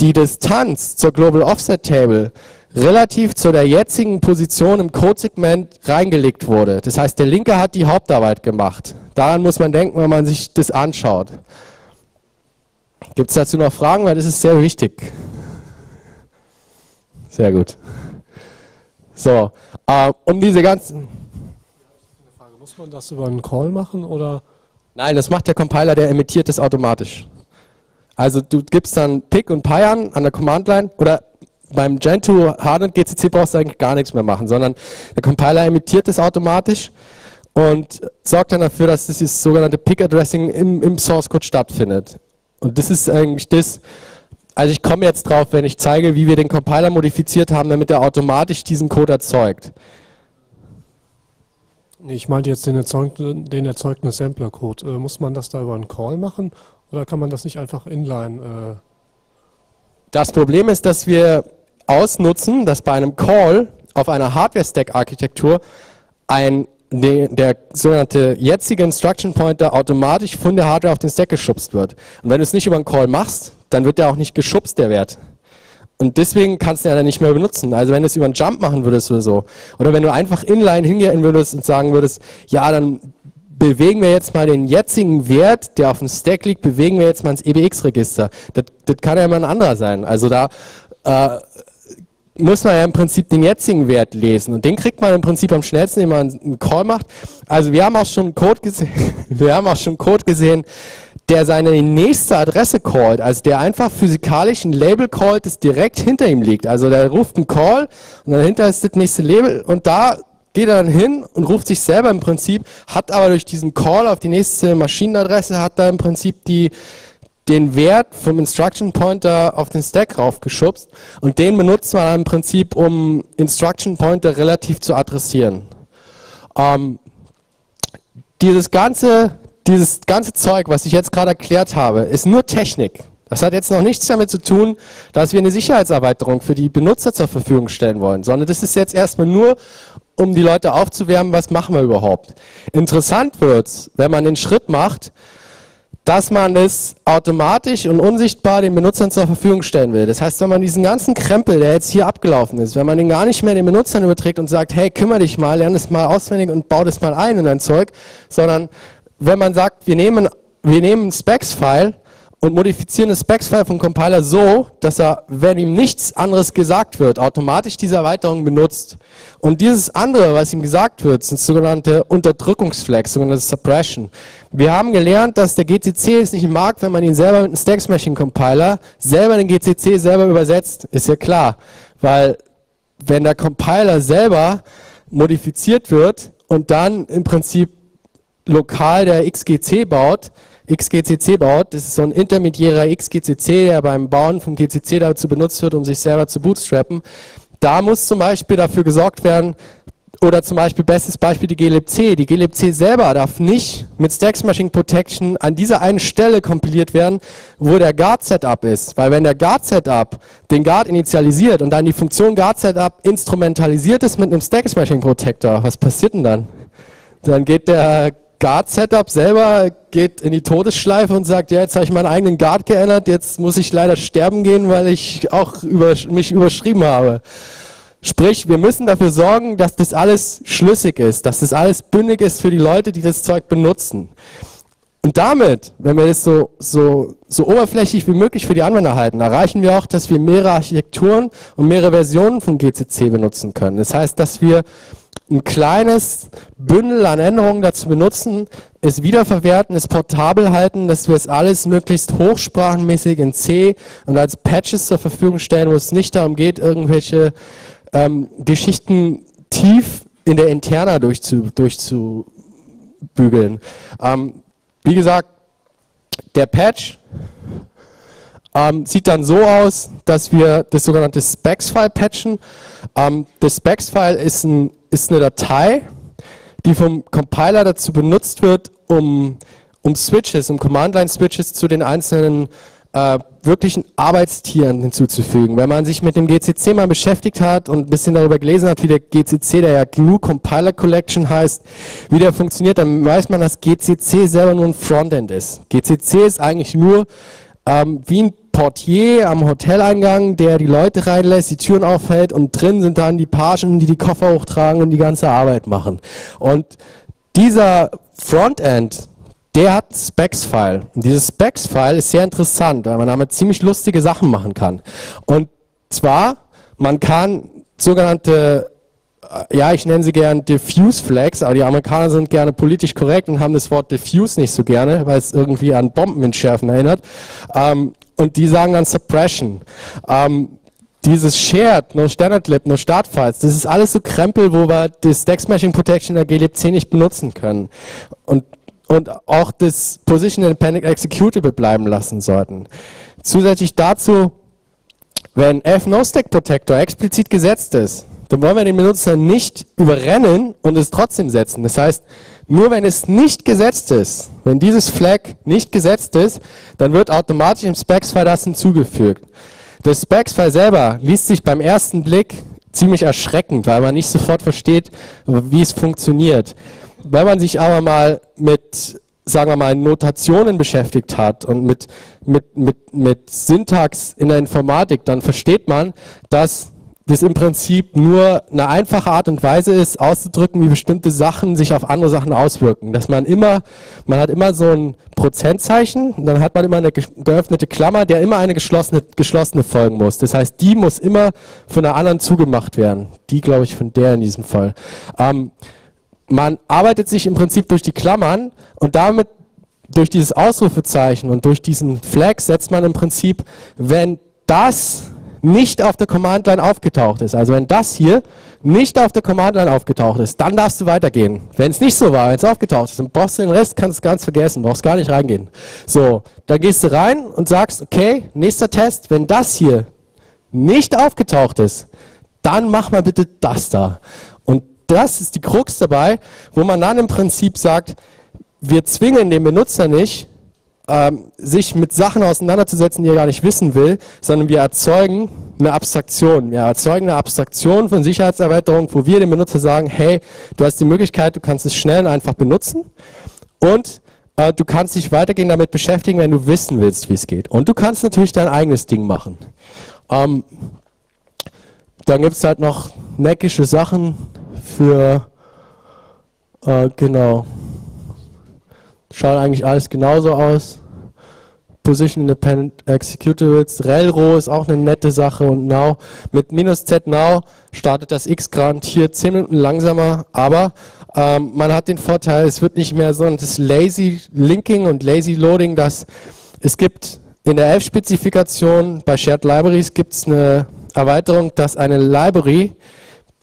die Distanz zur Global Offset Table relativ zu der jetzigen Position im Codesegment reingelegt wurde. Das heißt, der Linke hat die Hauptarbeit gemacht. Daran muss man denken, wenn man sich das anschaut. Gibt es dazu noch Fragen? Weil das ist sehr wichtig. Sehr gut. So, äh, um diese ganzen... Muss man das über einen Call machen oder? Nein, das macht der Compiler, der emittiert das automatisch. Also du gibst dann Pick und Py an, an der Command-Line oder... Beim Gentoo Hardened G C C brauchst du eigentlich gar nichts mehr machen, sondern der Compiler emittiert das automatisch und sorgt dann dafür, dass dieses sogenannte Pick-Addressing im, im Source-Code stattfindet. Und das ist eigentlich das, also ich komme jetzt drauf, wenn ich zeige, wie wir den Compiler modifiziert haben, damit er automatisch diesen Code erzeugt. Ich meinte jetzt den erzeugten, den erzeugten Sampler-Code. Muss man das da über einen Call machen oder kann man das nicht einfach inline? Äh das Problem ist, dass wir ausnutzen, dass bei einem Call auf einer Hardware-Stack-Architektur ein, de, der sogenannte jetzige Instruction-Pointer automatisch von der Hardware auf den Stack geschubst wird. Und wenn du es nicht über einen Call machst, dann wird der auch nicht geschubst, der Wert. Und deswegen kannst du ihn dann nicht mehr benutzen. Also wenn du es über einen Jump machen würdest oder so, oder wenn du einfach inline hingehen würdest und sagen würdest, ja, dann bewegen wir jetzt mal den jetzigen Wert, der auf dem Stack liegt, bewegen wir jetzt mal ins E B X-Register. Das, das kann ja mal ein anderer sein. Also da... Äh, muss man ja im Prinzip den jetzigen Wert lesen. Und den kriegt man im Prinzip am schnellsten, wenn man einen Call macht. Also wir haben auch schon Code gesehen, wir haben auch schon Code gesehen, der seine nächste Adresse callt, also der einfach physikalisch ein Label callt, das direkt hinter ihm liegt. Also der ruft einen Call und dahinter ist das nächste Label und da geht er dann hin und ruft sich selber im Prinzip, hat aber durch diesen Call auf die nächste Maschinenadresse, hat da im Prinzip die den Wert vom Instruction Pointer auf den Stack raufgeschubst und den benutzt man im Prinzip, um Instruction Pointer relativ zu adressieren. Ähm, dieses ganze, dieses ganze Zeug, was ich jetzt gerade erklärt habe, ist nur Technik. Das hat jetzt noch nichts damit zu tun, dass wir eine Sicherheitserweiterung für die Benutzer zur Verfügung stellen wollen, sondern das ist jetzt erstmal nur, um die Leute aufzuwärmen, was machen wir überhaupt. Interessant wird's, wenn man den Schritt macht, dass man es automatisch und unsichtbar den Benutzern zur Verfügung stellen will. Das heißt, wenn man diesen ganzen Krempel, der jetzt hier abgelaufen ist, wenn man den gar nicht mehr den Benutzern überträgt und sagt, hey, kümmere dich mal, lerne es mal auswendig und bau das mal ein in dein Zeug, sondern wenn man sagt, wir nehmen, wir nehmen ein Specs-File und modifizieren das Specs-File vom Compiler so, dass er, wenn ihm nichts anderes gesagt wird, automatisch diese Erweiterung benutzt. Und dieses andere, was ihm gesagt wird, sind sogenannte Unterdrückungsflags, sogenannte Suppression. Wir haben gelernt, dass der G C C es nicht mag, wenn man ihn selber mit einem Stack-Smashing-Compiler selber den G C C selber übersetzt. Ist ja klar, weil wenn der Compiler selber modifiziert wird und dann im Prinzip lokal der X G C baut, X G C C baut, das ist so ein intermediärer X G C C, der beim Bauen vom G C C dazu benutzt wird, um sich selber zu bootstrappen. Da muss zum Beispiel dafür gesorgt werden, oder zum Beispiel, bestes Beispiel, die glibc. Die glibc selber darf nicht mit Stack-Smashing-Protection an dieser einen Stelle kompiliert werden, wo der Guard Setup ist. Weil wenn der Guard Setup den Guard initialisiert und dann die Funktion Guard Setup instrumentalisiert ist mit einem Stack-Smashing-Protector, was passiert denn dann? Dann geht der Guard-Setup selber geht in die Todesschleife und sagt, ja, jetzt habe ich meinen eigenen Guard geändert, jetzt muss ich leider sterben gehen, weil ich auch über, mich überschrieben habe. Sprich, wir müssen dafür sorgen, dass das alles schlüssig ist, dass das alles bündig ist für die Leute, die das Zeug benutzen. Und damit, wenn wir das so, so, so oberflächlich wie möglich für die Anwender halten, erreichen wir auch, dass wir mehrere Architekturen und mehrere Versionen von G C C benutzen können. Das heißt, dass wir ein kleines Bündel an Änderungen dazu benutzen, es wiederverwerten, es portabel halten, dass wir es alles möglichst hochsprachenmäßig in C und als Patches zur Verfügung stellen, wo es nicht darum geht, irgendwelche ähm, Geschichten tief in der Interna durchzu, durchzubügeln. Ähm, wie gesagt, der Patch ähm, sieht dann so aus, dass wir das sogenannte Specs-File patchen. Ähm, das Specs-File ist ein ist eine Datei, die vom Compiler dazu benutzt wird, um, um Switches, um Command-Line-Switches zu den einzelnen äh, wirklichen Arbeitstieren hinzuzufügen. Wenn man sich mit dem G C C mal beschäftigt hat und ein bisschen darüber gelesen hat, wie der G C C, der ja G N U Compiler Collection heißt, wie der funktioniert, dann weiß man, dass G C C selber nur ein Frontend ist. G C C ist eigentlich nur ähm, wie ein Portier am Hoteleingang, der die Leute reinlässt, die Türen aufhält und drin sind dann die Pagen, die die Koffer hochtragen und die ganze Arbeit machen. Und dieser Frontend, der hat Specs-File. Und dieses Specs-File ist sehr interessant, weil man damit ziemlich lustige Sachen machen kann. Und zwar, man kann sogenannte, ja, ich nenne sie gern Diffuse Flags, aber die Amerikaner sind gerne politisch korrekt und haben das Wort Diffuse nicht so gerne, weil es irgendwie an Bombenentschärfen erinnert. Ähm, Und die sagen dann Suppression. Ähm, dieses Shared, no Standard Lib, no Start Files, das ist alles so Krempel, wo wir das Stack-Smashing-Protection der glibc nicht benutzen können. Und, und auch das Position Independent Executable bleiben lassen sollten. Zusätzlich dazu, wenn F-No-Stack-Protector explizit gesetzt ist, dann wollen wir den Benutzer nicht überrennen und es trotzdem setzen. Das heißt, nur wenn es nicht gesetzt ist, wenn dieses Flag nicht gesetzt ist, dann wird automatisch im Specs-File das hinzugefügt. Das Specs-File selber liest sich beim ersten Blick ziemlich erschreckend, weil man nicht sofort versteht, wie es funktioniert. Wenn man sich aber mal mit, sagen wir mal, Notationen beschäftigt hat und mit, mit, mit, mit Syntax in der Informatik, dann versteht man, dass das im Prinzip nur eine einfache Art und Weise ist, auszudrücken, wie bestimmte Sachen sich auf andere Sachen auswirken. Dass man immer, man hat immer so ein Prozentzeichen und dann hat man immer eine geöffnete Klammer, der immer eine geschlossene, geschlossene folgen muss. Das heißt, die muss immer von der anderen zugemacht werden. Die, glaube ich, von der in diesem Fall. Ähm, man arbeitet sich im Prinzip durch die Klammern und damit durch dieses Ausrufezeichen und durch diesen Flag setzt man im Prinzip, wenn das nicht auf der Command-Line aufgetaucht ist. Also wenn das hier nicht auf der Command-Line aufgetaucht ist, dann darfst du weitergehen. Wenn es nicht so war, wenn es aufgetaucht ist, dann brauchst du den Rest, kannst du ganz vergessen, brauchst gar nicht reingehen. So, dann gehst du rein und sagst, okay, nächster Test, wenn das hier nicht aufgetaucht ist, dann mach mal bitte das da. Und das ist die Krux dabei, wo man dann im Prinzip sagt, wir zwingen den Benutzer nicht, Ähm, sich mit Sachen auseinanderzusetzen, die er gar nicht wissen will, sondern wir erzeugen eine Abstraktion. Wir erzeugen eine Abstraktion von Sicherheitserweiterung, wo wir dem Benutzer sagen, hey, du hast die Möglichkeit, du kannst es schnell und einfach benutzen und äh, du kannst dich weitergehend damit beschäftigen, wenn du wissen willst, wie es geht. Und du kannst natürlich dein eigenes Ding machen. Ähm, dann gibt es halt noch neckische Sachen für, äh, genau, schaut eigentlich alles genauso aus. Position Independent Executables, Relro ist auch eine nette Sache und Now. Mit minus Z Now startet das X garantiert zehn Minuten langsamer, aber ähm, man hat den Vorteil, es wird nicht mehr so das Lazy Linking und Lazy Loading, dass es gibt in der Elf-Spezifikation bei Shared Libraries gibt es eine Erweiterung, dass eine Library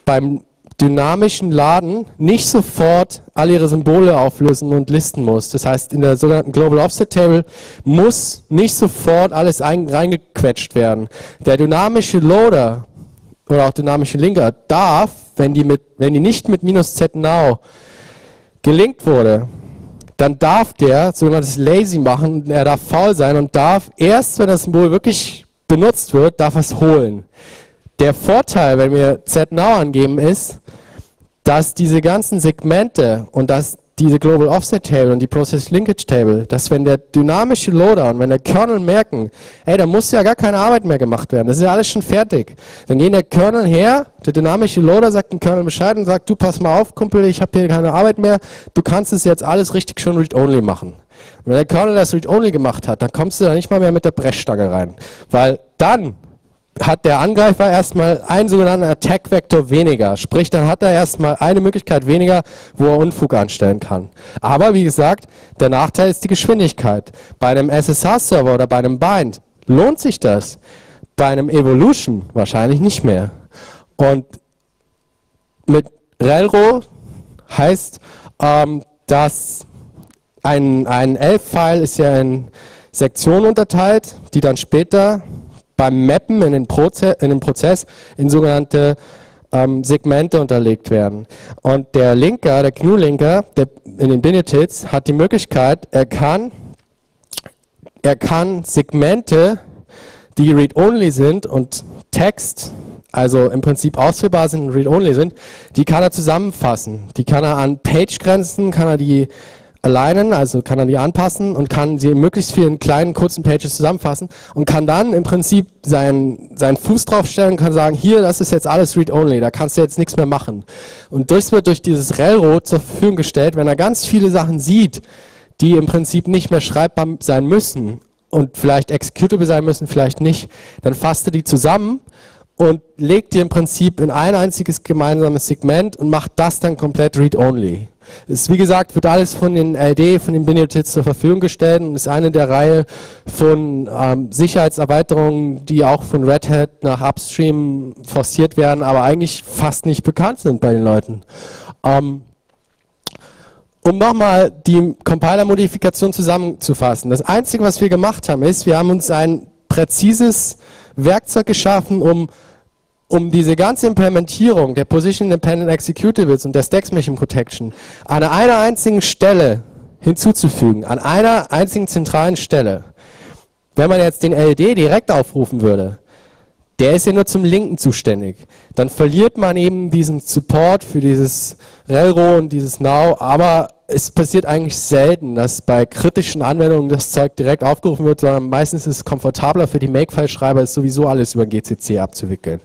beim dynamischen Laden nicht sofort all ihre Symbole auflösen und listen muss. Das heißt, in der sogenannten Global Offset Table muss nicht sofort alles reingequetscht werden. Der dynamische Loader oder auch dynamische Linker darf, wenn die, mit, wenn die nicht mit minus Z Now gelinkt wurde, dann darf der sogenanntes Lazy machen, er darf faul sein und darf erst, wenn das Symbol wirklich benutzt wird, darf er es holen. Der Vorteil, wenn wir Z Now angeben, ist, dass diese ganzen Segmente und dass diese Global Offset Table und die Process Linkage Table, dass wenn der dynamische Loader und wenn der Kernel merken, ey, da muss ja gar keine Arbeit mehr gemacht werden, das ist ja alles schon fertig. Dann gehen der Kernel her, der dynamische Loader sagt dem Kernel Bescheid und sagt, du pass mal auf, Kumpel, ich habe hier keine Arbeit mehr, du kannst es jetzt alles richtig schön Read-Only machen. Und wenn der Kernel das Read-Only gemacht hat, dann kommst du da nicht mal mehr mit der Brechstange rein, weil dann hat der Angreifer erstmal einen sogenannten Attack-Vektor weniger. Sprich, dann hat er erstmal eine Möglichkeit weniger, wo er Unfug anstellen kann. Aber wie gesagt, der Nachteil ist die Geschwindigkeit. Bei einem S S H-Server oder bei einem Bind lohnt sich das. Bei einem Evolution wahrscheinlich nicht mehr. Und mit Relro heißt, ähm, dass ein, ein Elf-File ist ja in Sektionen unterteilt, die dann später beim Mappen in den, Proze in den Prozess in sogenannte ähm, Segmente unterlegt werden. Und der Linker, der G N U-Linker, der in den Binutils hat die Möglichkeit, er kann, er kann Segmente, die read-only sind und Text, also im Prinzip ausführbar sind und read-only sind, die kann er zusammenfassen. Die kann er an Page-Grenzen, kann er die alignen, also kann er die anpassen und kann sie in möglichst vielen kleinen, kurzen Pages zusammenfassen und kann dann im Prinzip seinen, seinen Fuß draufstellen und kann sagen, hier, das ist jetzt alles read-only, da kannst du jetzt nichts mehr machen. Und das wird durch dieses Relro zur Verfügung gestellt, wenn er ganz viele Sachen sieht, die im Prinzip nicht mehr schreibbar sein müssen und vielleicht executable sein müssen, vielleicht nicht, dann fasst er die zusammen und legt die im Prinzip in ein einziges gemeinsames Segment und macht das dann komplett read-only. Ist, wie gesagt, wird alles von den L D, von den Binutils zur Verfügung gestellt und ist eine der Reihe von ähm, Sicherheitserweiterungen, die auch von Red Hat nach Upstream forciert werden, aber eigentlich fast nicht bekannt sind bei den Leuten. Ähm, um nochmal die Compiler-Modifikation zusammenzufassen. Das Einzige, was wir gemacht haben, ist, wir haben uns ein präzises Werkzeug geschaffen, um um diese ganze Implementierung der Position Independent Executables und der Stack-Smashing-Protection an einer einzigen Stelle hinzuzufügen, an einer einzigen zentralen Stelle. Wenn man jetzt den L D direkt aufrufen würde, der ist ja nur zum Linken zuständig, dann verliert man eben diesen Support für dieses Relro und dieses Now, aber es passiert eigentlich selten, dass bei kritischen Anwendungen das Zeug direkt aufgerufen wird, sondern meistens ist es komfortabler für die Makefile-Schreiber, ist sowieso alles über G C C abzuwickeln.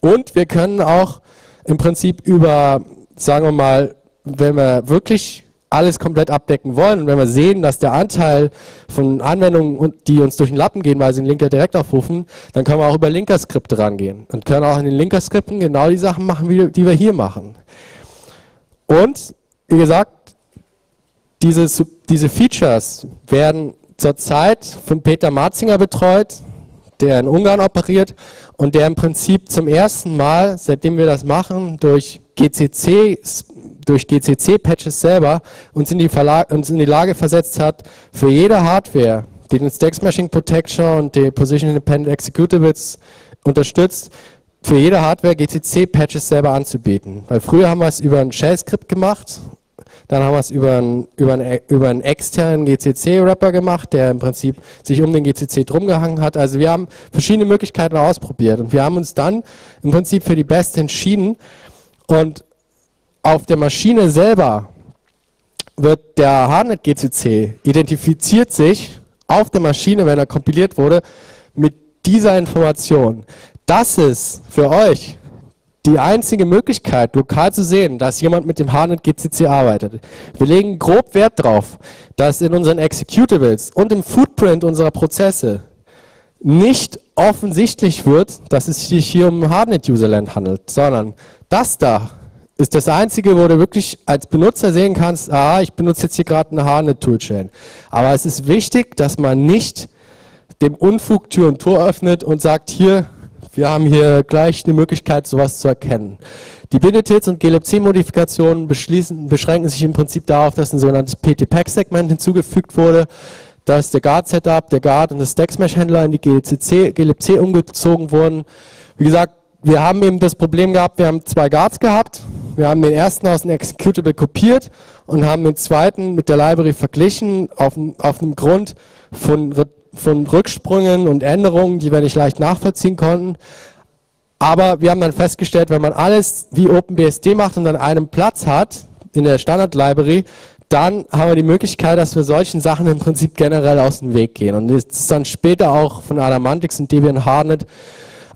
Und wir können auch im Prinzip über, sagen wir mal, wenn wir wirklich alles komplett abdecken wollen und wenn wir sehen, dass der Anteil von Anwendungen, die uns durch den Lappen gehen, weil sie den Linker direkt aufrufen, dann können wir auch über Linker-Skripte rangehen und können auch in den Linker-Skripten genau die Sachen machen, die wir hier machen. Und, wie gesagt, Diese, diese Features werden zurzeit von Peter Marzinger betreut, der in Ungarn operiert und der im Prinzip zum ersten Mal, seitdem wir das machen, durch G C C, durch G C C-Patches selber uns in, die Verlag, uns in die Lage versetzt hat, für jede Hardware, die den Stack-Smashing-Protection und die Position-Independent Executables unterstützt, für jede Hardware G C C-Patches selber anzubieten. Weil früher haben wir es über ein Shell-Skript gemacht. Dann haben wir es über einen, über einen, über einen externen G C C-Wrapper gemacht, der im Prinzip sich um den G C C drum gehangen hat. Also wir haben verschiedene Möglichkeiten ausprobiert und wir haben uns dann im Prinzip für die beste entschieden. Und auf der Maschine selber wird der Hardened G C C, identifiziert sich auf der Maschine, wenn er kompiliert wurde, mit dieser Information. Das ist für euch die einzige Möglichkeit, lokal zu sehen, dass jemand mit dem Hardened G C C arbeitet. Wir legen grob Wert darauf, dass in unseren Executables und im Footprint unserer Prozesse nicht offensichtlich wird, dass es sich hier um Hardened Userland handelt, sondern das da ist das Einzige, wo du wirklich als Benutzer sehen kannst, ah, ich benutze jetzt hier gerade eine Hardened Toolchain. Aber es ist wichtig, dass man nicht dem Unfug Tür und Tor öffnet und sagt, hier, wir haben hier gleich eine Möglichkeit, sowas zu erkennen. Die Binutils und glibc-Modifikationen beschränken sich im Prinzip darauf, dass ein sogenanntes P T P A C-Segment hinzugefügt wurde, dass der Guard Setup, der Guard und der Stack-Smash-Händler in die glibc umgezogen wurden. Wie gesagt, wir haben eben das Problem gehabt, wir haben zwei Guards gehabt, wir haben den ersten aus dem Executable kopiert und haben den zweiten mit der Library verglichen auf, auf dem Grund von von Rücksprüngen und Änderungen, die wir nicht leicht nachvollziehen konnten. Aber wir haben dann festgestellt, wenn man alles wie OpenBSD macht und dann einen Platz hat in der Standard-Library, dann haben wir die Möglichkeit, dass wir solchen Sachen im Prinzip generell aus dem Weg gehen. Und das ist dann später auch von Adamantix und Debian Hardened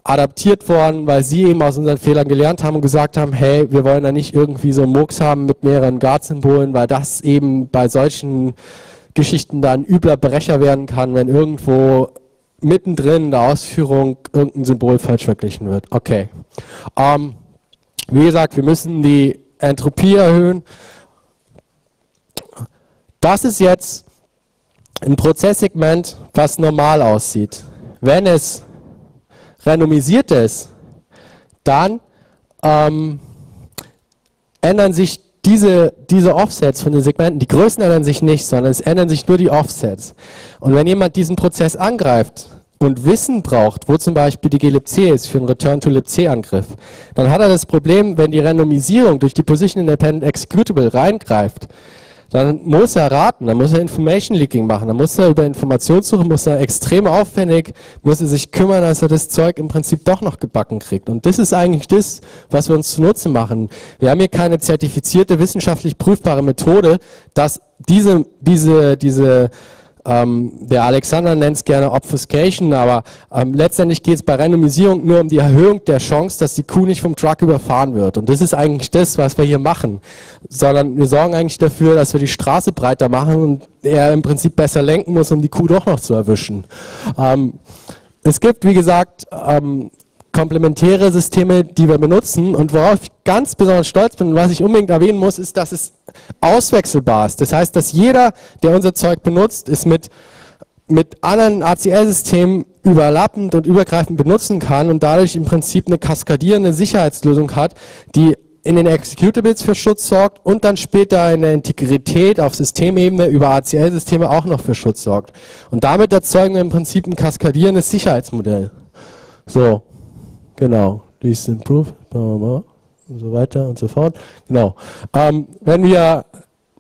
adaptiert worden, weil sie eben aus unseren Fehlern gelernt haben und gesagt haben, hey, wir wollen da nicht irgendwie so einen Murks haben mit mehreren Guard-Symbolen, weil das eben bei solchen Geschichten da ein übler Brecher werden kann, wenn irgendwo mittendrin in der Ausführung irgendein Symbol falsch verglichen wird. Okay. Ähm, wie gesagt, wir müssen die Entropie erhöhen. Das ist jetzt ein Prozesssegment, was normal aussieht. Wenn es randomisiert ist, dann ähm, ändern sich diese, diese Offsets von den Segmenten. Die Größen ändern sich nicht, sondern es ändern sich nur die Offsets. Und wenn jemand diesen Prozess angreift und Wissen braucht, wo zum Beispiel die glibc ist für einen Return-to-libc-Angriff, dann hat er das Problem, wenn die Randomisierung durch die Position Independent Executable reingreift, dann muss er raten, dann muss er Information Leaking machen, dann muss er über Informationssuche, muss er extrem aufwendig, muss er sich kümmern, dass er das Zeug im Prinzip doch noch gebacken kriegt. Und das ist eigentlich das, was wir uns zunutze machen. Wir haben hier keine zertifizierte, wissenschaftlich prüfbare Methode, dass diese, diese, diese, ähm, der Alexander nennt es gerne Obfuscation, aber ähm, letztendlich geht es bei Randomisierung nur um die Erhöhung der Chance, dass die Kuh nicht vom Truck überfahren wird. Und das ist eigentlich das, was wir hier machen. Sondern wir sorgen eigentlich dafür, dass wir die Straße breiter machen und er im Prinzip besser lenken muss, um die Kuh doch noch zu erwischen. Ähm, es gibt, wie gesagt, ähm, komplementäre Systeme, die wir benutzen, und worauf ich ganz besonders stolz bin und was ich unbedingt erwähnen muss, ist, dass es auswechselbar ist. Das heißt, dass jeder, der unser Zeug benutzt, es mit, mit anderen A C L-Systemen überlappend und übergreifend benutzen kann und dadurch im Prinzip eine kaskadierende Sicherheitslösung hat, die in den Executables für Schutz sorgt und dann später in der Integrität auf Systemebene über A C L-Systeme auch noch für Schutz sorgt. Und damit erzeugen wir im Prinzip ein kaskadierendes Sicherheitsmodell. So. Genau, least improved, und so weiter und so fort. Genau. Ähm, wenn wir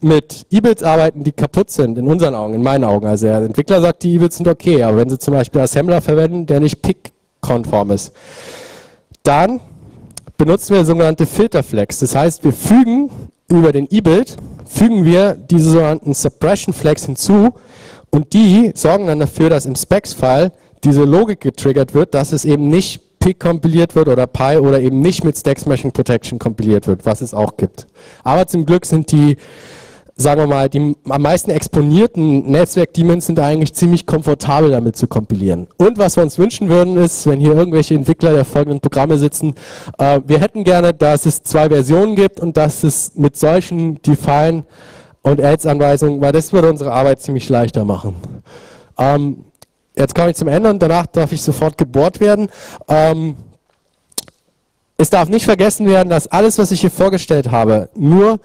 mit E-Builds arbeiten, die kaputt sind, in unseren Augen, in meinen Augen, also der Entwickler sagt, die E-Builds sind okay, aber wenn sie zum Beispiel Assembler verwenden, der nicht P I C-konform ist, dann benutzen wir sogenannte Filterflex. Das heißt, wir fügen über den E-Build, fügen wir diese sogenannten Suppression Flex hinzu und die sorgen dann dafür, dass im Specs-File diese Logik getriggert wird, dass es eben nicht P I C kompiliert wird oder Pi oder eben nicht mit Stack-Smashing-Protection kompiliert wird, was es auch gibt. Aber zum Glück sind die, sagen wir mal, die am meisten exponierten Netzwerk-Demons sind eigentlich ziemlich komfortabel damit zu kompilieren. Und was wir uns wünschen würden ist, wenn hier irgendwelche Entwickler der folgenden Programme sitzen, äh, wir hätten gerne, dass es zwei Versionen gibt und dass es mit solchen Define- und Else-Anweisungen, weil das würde unsere Arbeit ziemlich leichter machen. Ähm, Jetzt komme ich zum Ende und danach darf ich sofort gebohrt werden. Ähm, es darf nicht vergessen werden, dass alles, was ich hier vorgestellt habe, nur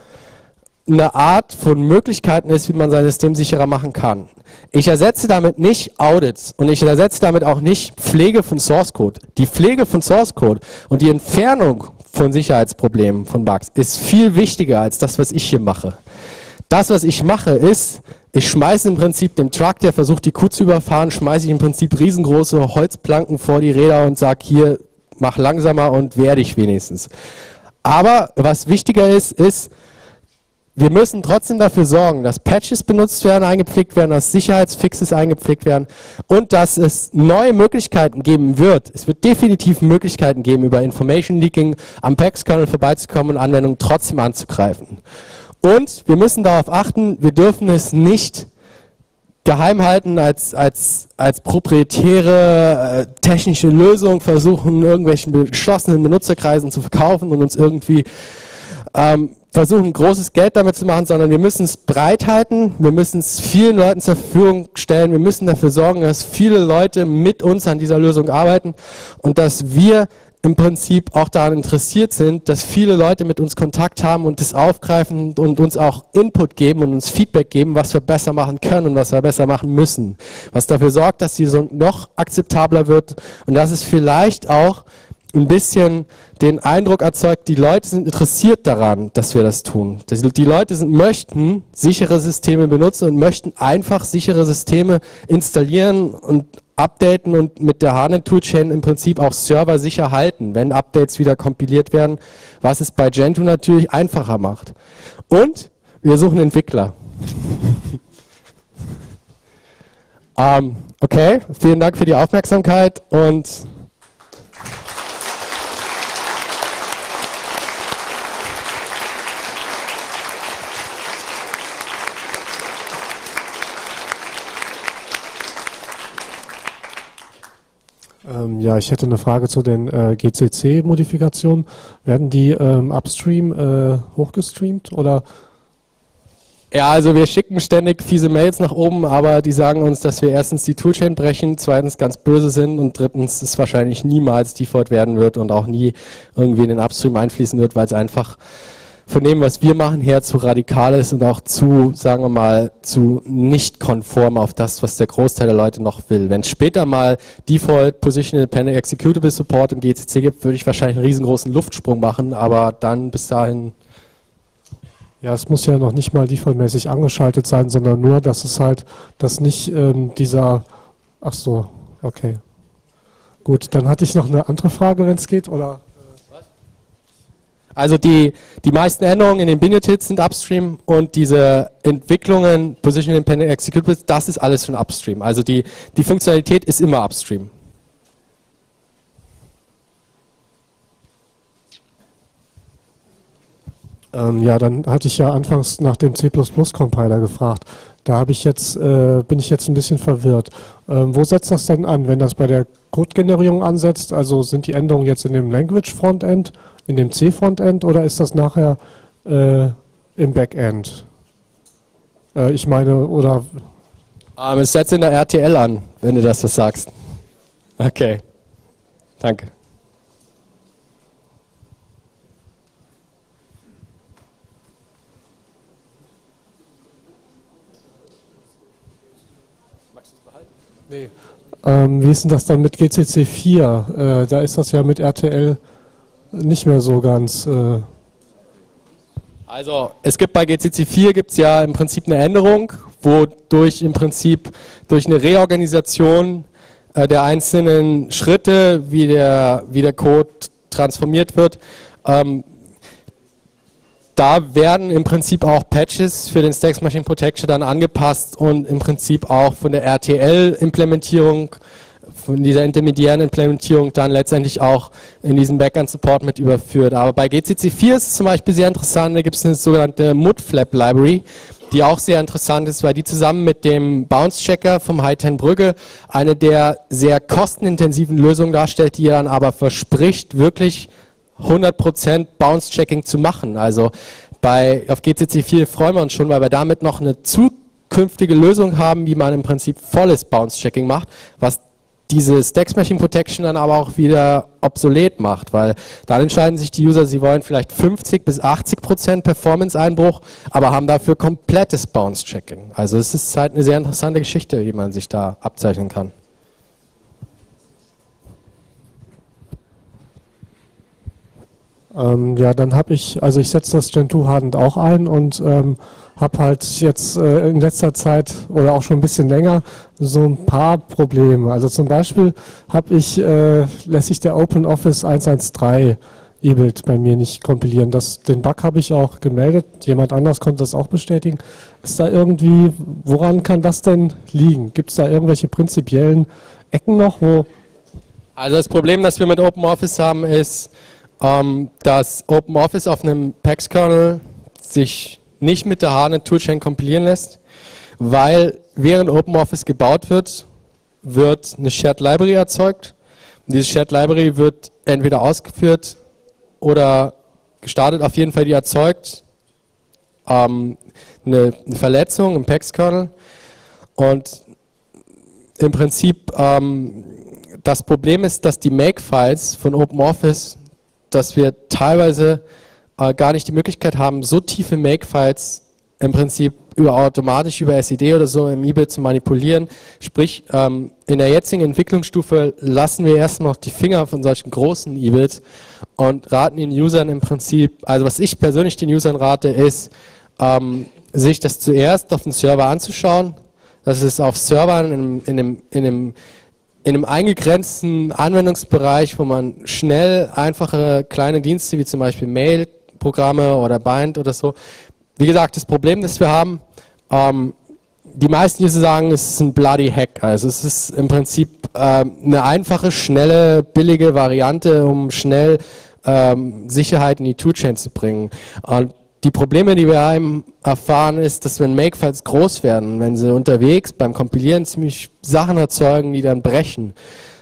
eine Art von Möglichkeiten ist, wie man sein System sicherer machen kann. Ich ersetze damit nicht Audits und ich ersetze damit auch nicht Pflege von Source Code. Die Pflege von Source Code und die Entfernung von Sicherheitsproblemen, von Bugs, ist viel wichtiger als das, was ich hier mache. Das, was ich mache, ist, ich schmeiße im Prinzip dem Truck, der versucht, die Kuh zu überfahren, schmeiße ich im Prinzip riesengroße Holzplanken vor die Räder und sage, hier, mach langsamer und wehr dich wenigstens. Aber was wichtiger ist, ist, wir müssen trotzdem dafür sorgen, dass Patches benutzt werden, eingepflegt werden, dass Sicherheitsfixes eingepflegt werden und dass es neue Möglichkeiten geben wird. Es wird definitiv Möglichkeiten geben, über Information Leaking am Pax-Kernel vorbeizukommen und Anwendungen trotzdem anzugreifen. Und wir müssen darauf achten, wir dürfen es nicht geheim halten, als, als, als proprietäre äh, technische Lösung versuchen, irgendwelchen beschlossenen Benutzerkreisen zu verkaufen und uns irgendwie ähm, versuchen, großes Geld damit zu machen, sondern wir müssen es breit halten, wir müssen es vielen Leuten zur Verfügung stellen, wir müssen dafür sorgen, dass viele Leute mit uns an dieser Lösung arbeiten und dass wir im Prinzip auch daran interessiert sind, dass viele Leute mit uns Kontakt haben und das aufgreifen und uns auch Input geben und uns Feedback geben, was wir besser machen können und was wir besser machen müssen. Was dafür sorgt, dass die Lösung noch akzeptabler wird und dass es vielleicht auch ein bisschen den Eindruck erzeugt, die Leute sind interessiert daran, dass wir das tun. Die Leute sind, möchten sichere Systeme benutzen und möchten einfach sichere Systeme installieren und updaten und mit der Hardened-Toolchain im Prinzip auch Server sicher halten, wenn Updates wieder kompiliert werden, was es bei Gentoo natürlich einfacher macht. Und wir suchen Entwickler. ähm, okay, vielen Dank für die Aufmerksamkeit und Ähm, ja, ich hätte eine Frage zu den äh, G C C-Modifikationen. Werden die ähm, upstream äh, hochgestreamt oder? Ja, also wir schicken ständig fiese Mails nach oben, aber die sagen uns, dass wir erstens die Toolchain brechen, zweitens ganz böse sind und drittens es wahrscheinlich niemals default werden wird und auch nie irgendwie in den Upstream einfließen wird, weil es einfach von dem, was wir machen, her zu radikal ist und auch zu, sagen wir mal, zu nicht konform auf das, was der Großteil der Leute noch will. Wenn es später mal Default Position Independent Executable Support im G C C gibt, würde ich wahrscheinlich einen riesengroßen Luftsprung machen, aber dann bis dahin... Ja, es muss ja noch nicht mal defaultmäßig angeschaltet sein, sondern nur, dass es halt, dass nicht ähm, dieser... Ach so, okay. Gut, dann hatte ich noch eine andere Frage, wenn es geht, oder... Also die, die meisten Änderungen in den Binutils sind Upstream und diese Entwicklungen, Position Independent Executables, das ist alles schon Upstream. Also die, die Funktionalität ist immer Upstream. Ähm, ja, dann hatte ich ja anfangs nach dem C plus plus Compiler gefragt. Da habe ich jetzt, äh, bin ich jetzt ein bisschen verwirrt. Ähm, wo setzt das denn an, wenn das bei der Codegenerierung ansetzt? Also sind die Änderungen jetzt in dem Language Frontend? In dem C-Frontend oder ist das nachher äh, im Backend? Äh, ich meine, oder... Ähm, es setzt in der R T L an, wenn du das so sagst. Okay, danke. Magst du es behalten? Nee. Ähm, wie ist denn das dann mit G C C vier? Äh, da ist das ja mit R T L... nicht mehr so ganz. Äh also es gibt bei G C C vier gibt es ja im Prinzip eine Änderung, wodurch im Prinzip durch eine Reorganisation äh, der einzelnen Schritte, wie der, wie der Code transformiert wird, ähm, da werden im Prinzip auch Patches für den Stack-Smashing-Protection dann angepasst und im Prinzip auch von der R T L-Implementierung von dieser intermediären Implementierung dann letztendlich auch in diesen Backend-Support mit überführt. Aber bei G C C vier ist es zum Beispiel sehr interessant, da gibt es eine sogenannte Mudflap-Library, die auch sehr interessant ist, weil die zusammen mit dem Bounce-Checker vom High-Ten-Brügge eine der sehr kostenintensiven Lösungen darstellt, die ihr dann aber verspricht, wirklich hundert Prozent Bounce-Checking zu machen. Also bei, auf G C C vier freuen wir uns schon, weil wir damit noch eine zukünftige Lösung haben, wie man im Prinzip volles Bounce-Checking macht, was diese Stack-Smashing-Protection dann aber auch wieder obsolet macht, weil dann entscheiden sich die User, sie wollen vielleicht fünfzig bis achtzig Prozent Performance-Einbruch, aber haben dafür komplettes Bounce-Checking. Also es ist halt eine sehr interessante Geschichte, die man sich da abzeichnen kann. Ähm, ja, dann habe ich, also ich setze das Gentoo Hardened auch ein und ähm, habe halt jetzt äh, in letzter Zeit oder auch schon ein bisschen länger so ein paar Probleme. Also zum Beispiel habe ich, äh, lässt sich der OpenOffice eins eins drei Ebuild bei mir nicht kompilieren. Das, den Bug habe ich auch gemeldet. Jemand anders konnte das auch bestätigen. Ist da irgendwie, woran kann das denn liegen? Gibt es da irgendwelche prinzipiellen Ecken noch, wo? Also das Problem, das wir mit OpenOffice haben, ist, ähm, dass OpenOffice auf einem Pax-Kernel sich nicht mit der Hardened Toolchain kompilieren lässt, weil während OpenOffice gebaut wird, wird eine Shared Library erzeugt. Und diese Shared Library wird entweder ausgeführt oder gestartet, auf jeden Fall die erzeugt ähm, eine, eine Verletzung im Pax-Kernel. Und im Prinzip ähm, das Problem ist, dass die Make-Files von OpenOffice, dass wir teilweise äh, gar nicht die Möglichkeit haben, so tiefe Make-Files im Prinzip über automatisch über S E D oder so im Ebuild zu manipulieren. Sprich, ähm, in der jetzigen Entwicklungsstufe lassen wir erst noch die Finger von solchen großen Ebuilds und raten den Usern im Prinzip, also was ich persönlich den Usern rate, ist, ähm, sich das zuerst auf dem Server anzuschauen. Das ist auf Servern in, in, einem, in, einem, in einem eingegrenzten Anwendungsbereich, wo man schnell einfache kleine Dienste wie zum Beispiel Mail-Programme oder Bind oder so. Wie gesagt, das Problem, das wir haben, ähm, die meisten User sagen, es ist ein bloody Hack. Also es ist im Prinzip ähm, eine einfache, schnelle, billige Variante, um schnell ähm, Sicherheit in die Toolchain zu bringen. Und die Probleme, die wir haben, erfahren, ist, dass wenn Makefiles groß werden, wenn sie unterwegs beim Kompilieren ziemlich Sachen erzeugen, die dann brechen,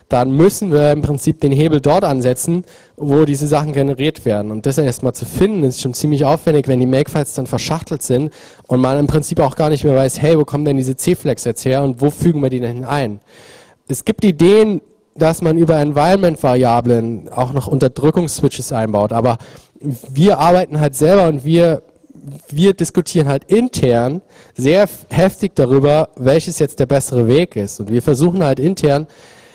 dann müssen wir im Prinzip den Hebel dort ansetzen, wo diese Sachen generiert werden. Und das erstmal zu finden, ist schon ziemlich aufwendig, wenn die Makefiles dann verschachtelt sind und man im Prinzip auch gar nicht mehr weiß, hey, wo kommen denn diese C-Flags jetzt her und wo fügen wir die denn ein? Es gibt Ideen, dass man über Environment-Variablen auch noch Unterdrückungsswitches einbaut, aber wir arbeiten halt selber und wir wir diskutieren halt intern sehr heftig darüber, welches jetzt der bessere Weg ist. Und wir versuchen halt intern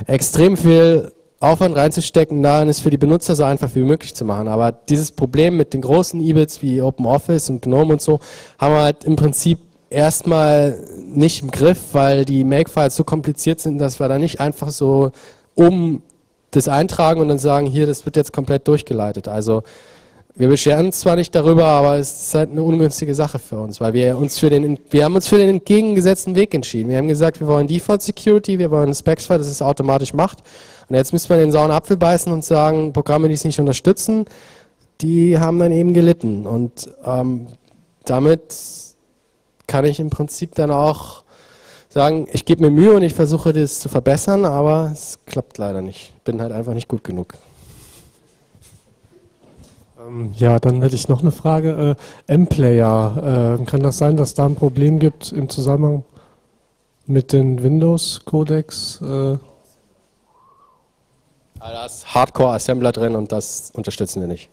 extrem viel Aufwand reinzustecken, daran es für die Benutzer so einfach wie möglich zu machen. Aber dieses Problem mit den großen E-Bits wie OpenOffice und GNOME und so, haben wir halt im Prinzip erstmal nicht im Griff, weil die Makefiles so kompliziert sind, dass wir da nicht einfach so um das eintragen und dann sagen, hier, das wird jetzt komplett durchgeleitet. Also wir beschweren uns zwar nicht darüber, aber es ist halt eine ungünstige Sache für uns, weil wir uns für den, wir haben uns für den entgegengesetzten Weg entschieden. Wir haben gesagt, wir wollen Default Security, wir wollen Specs-File, das es automatisch macht. Und jetzt müssen wir den sauren Apfel beißen und sagen, Programme, die es nicht unterstützen, die haben dann eben gelitten. Und ähm, damit kann ich im Prinzip dann auch sagen, ich gebe mir Mühe und ich versuche das zu verbessern, aber es klappt leider nicht. Bin halt einfach nicht gut genug. Ja, dann hätte ich noch eine Frage. Äh, M-Player, äh, kann das sein, dass da ein Problem gibt im Zusammenhang mit den Windows-Codecs? Äh? Ja, da ist Hardcore-Assembler drin und das unterstützen wir nicht.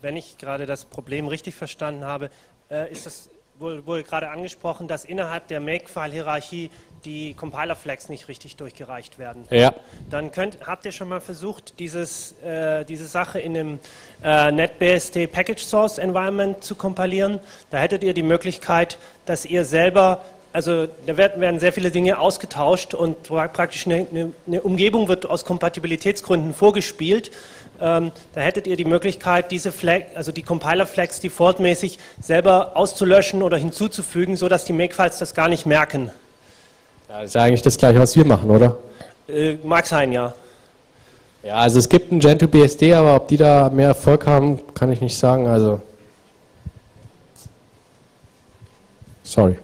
Wenn ich gerade das Problem richtig verstanden habe, äh, ist das wohl gerade angesprochen, dass innerhalb der Makefile-Hierarchie die Compiler-Flags nicht richtig durchgereicht werden. Ja. Dann könnt, habt ihr schon mal versucht, dieses, äh, diese Sache in einem äh, NetBSD Package Source Environment zu kompilieren. Da hättet ihr die Möglichkeit, dass ihr selber, also da werden, werden sehr viele Dinge ausgetauscht und praktisch eine, eine Umgebung wird aus Kompatibilitätsgründen vorgespielt. Ähm, da hättet ihr die Möglichkeit, diese Flag, also die Compiler-Flags defaultmäßig selber auszulöschen oder hinzuzufügen, sodass die Makefiles das gar nicht merken. Ja, das ist eigentlich das Gleiche, was wir machen, oder? Äh, mag sein, ja. Ja, also es gibt einen Gentoo B S D, aber ob die da mehr Erfolg haben, kann ich nicht sagen. Also, sorry.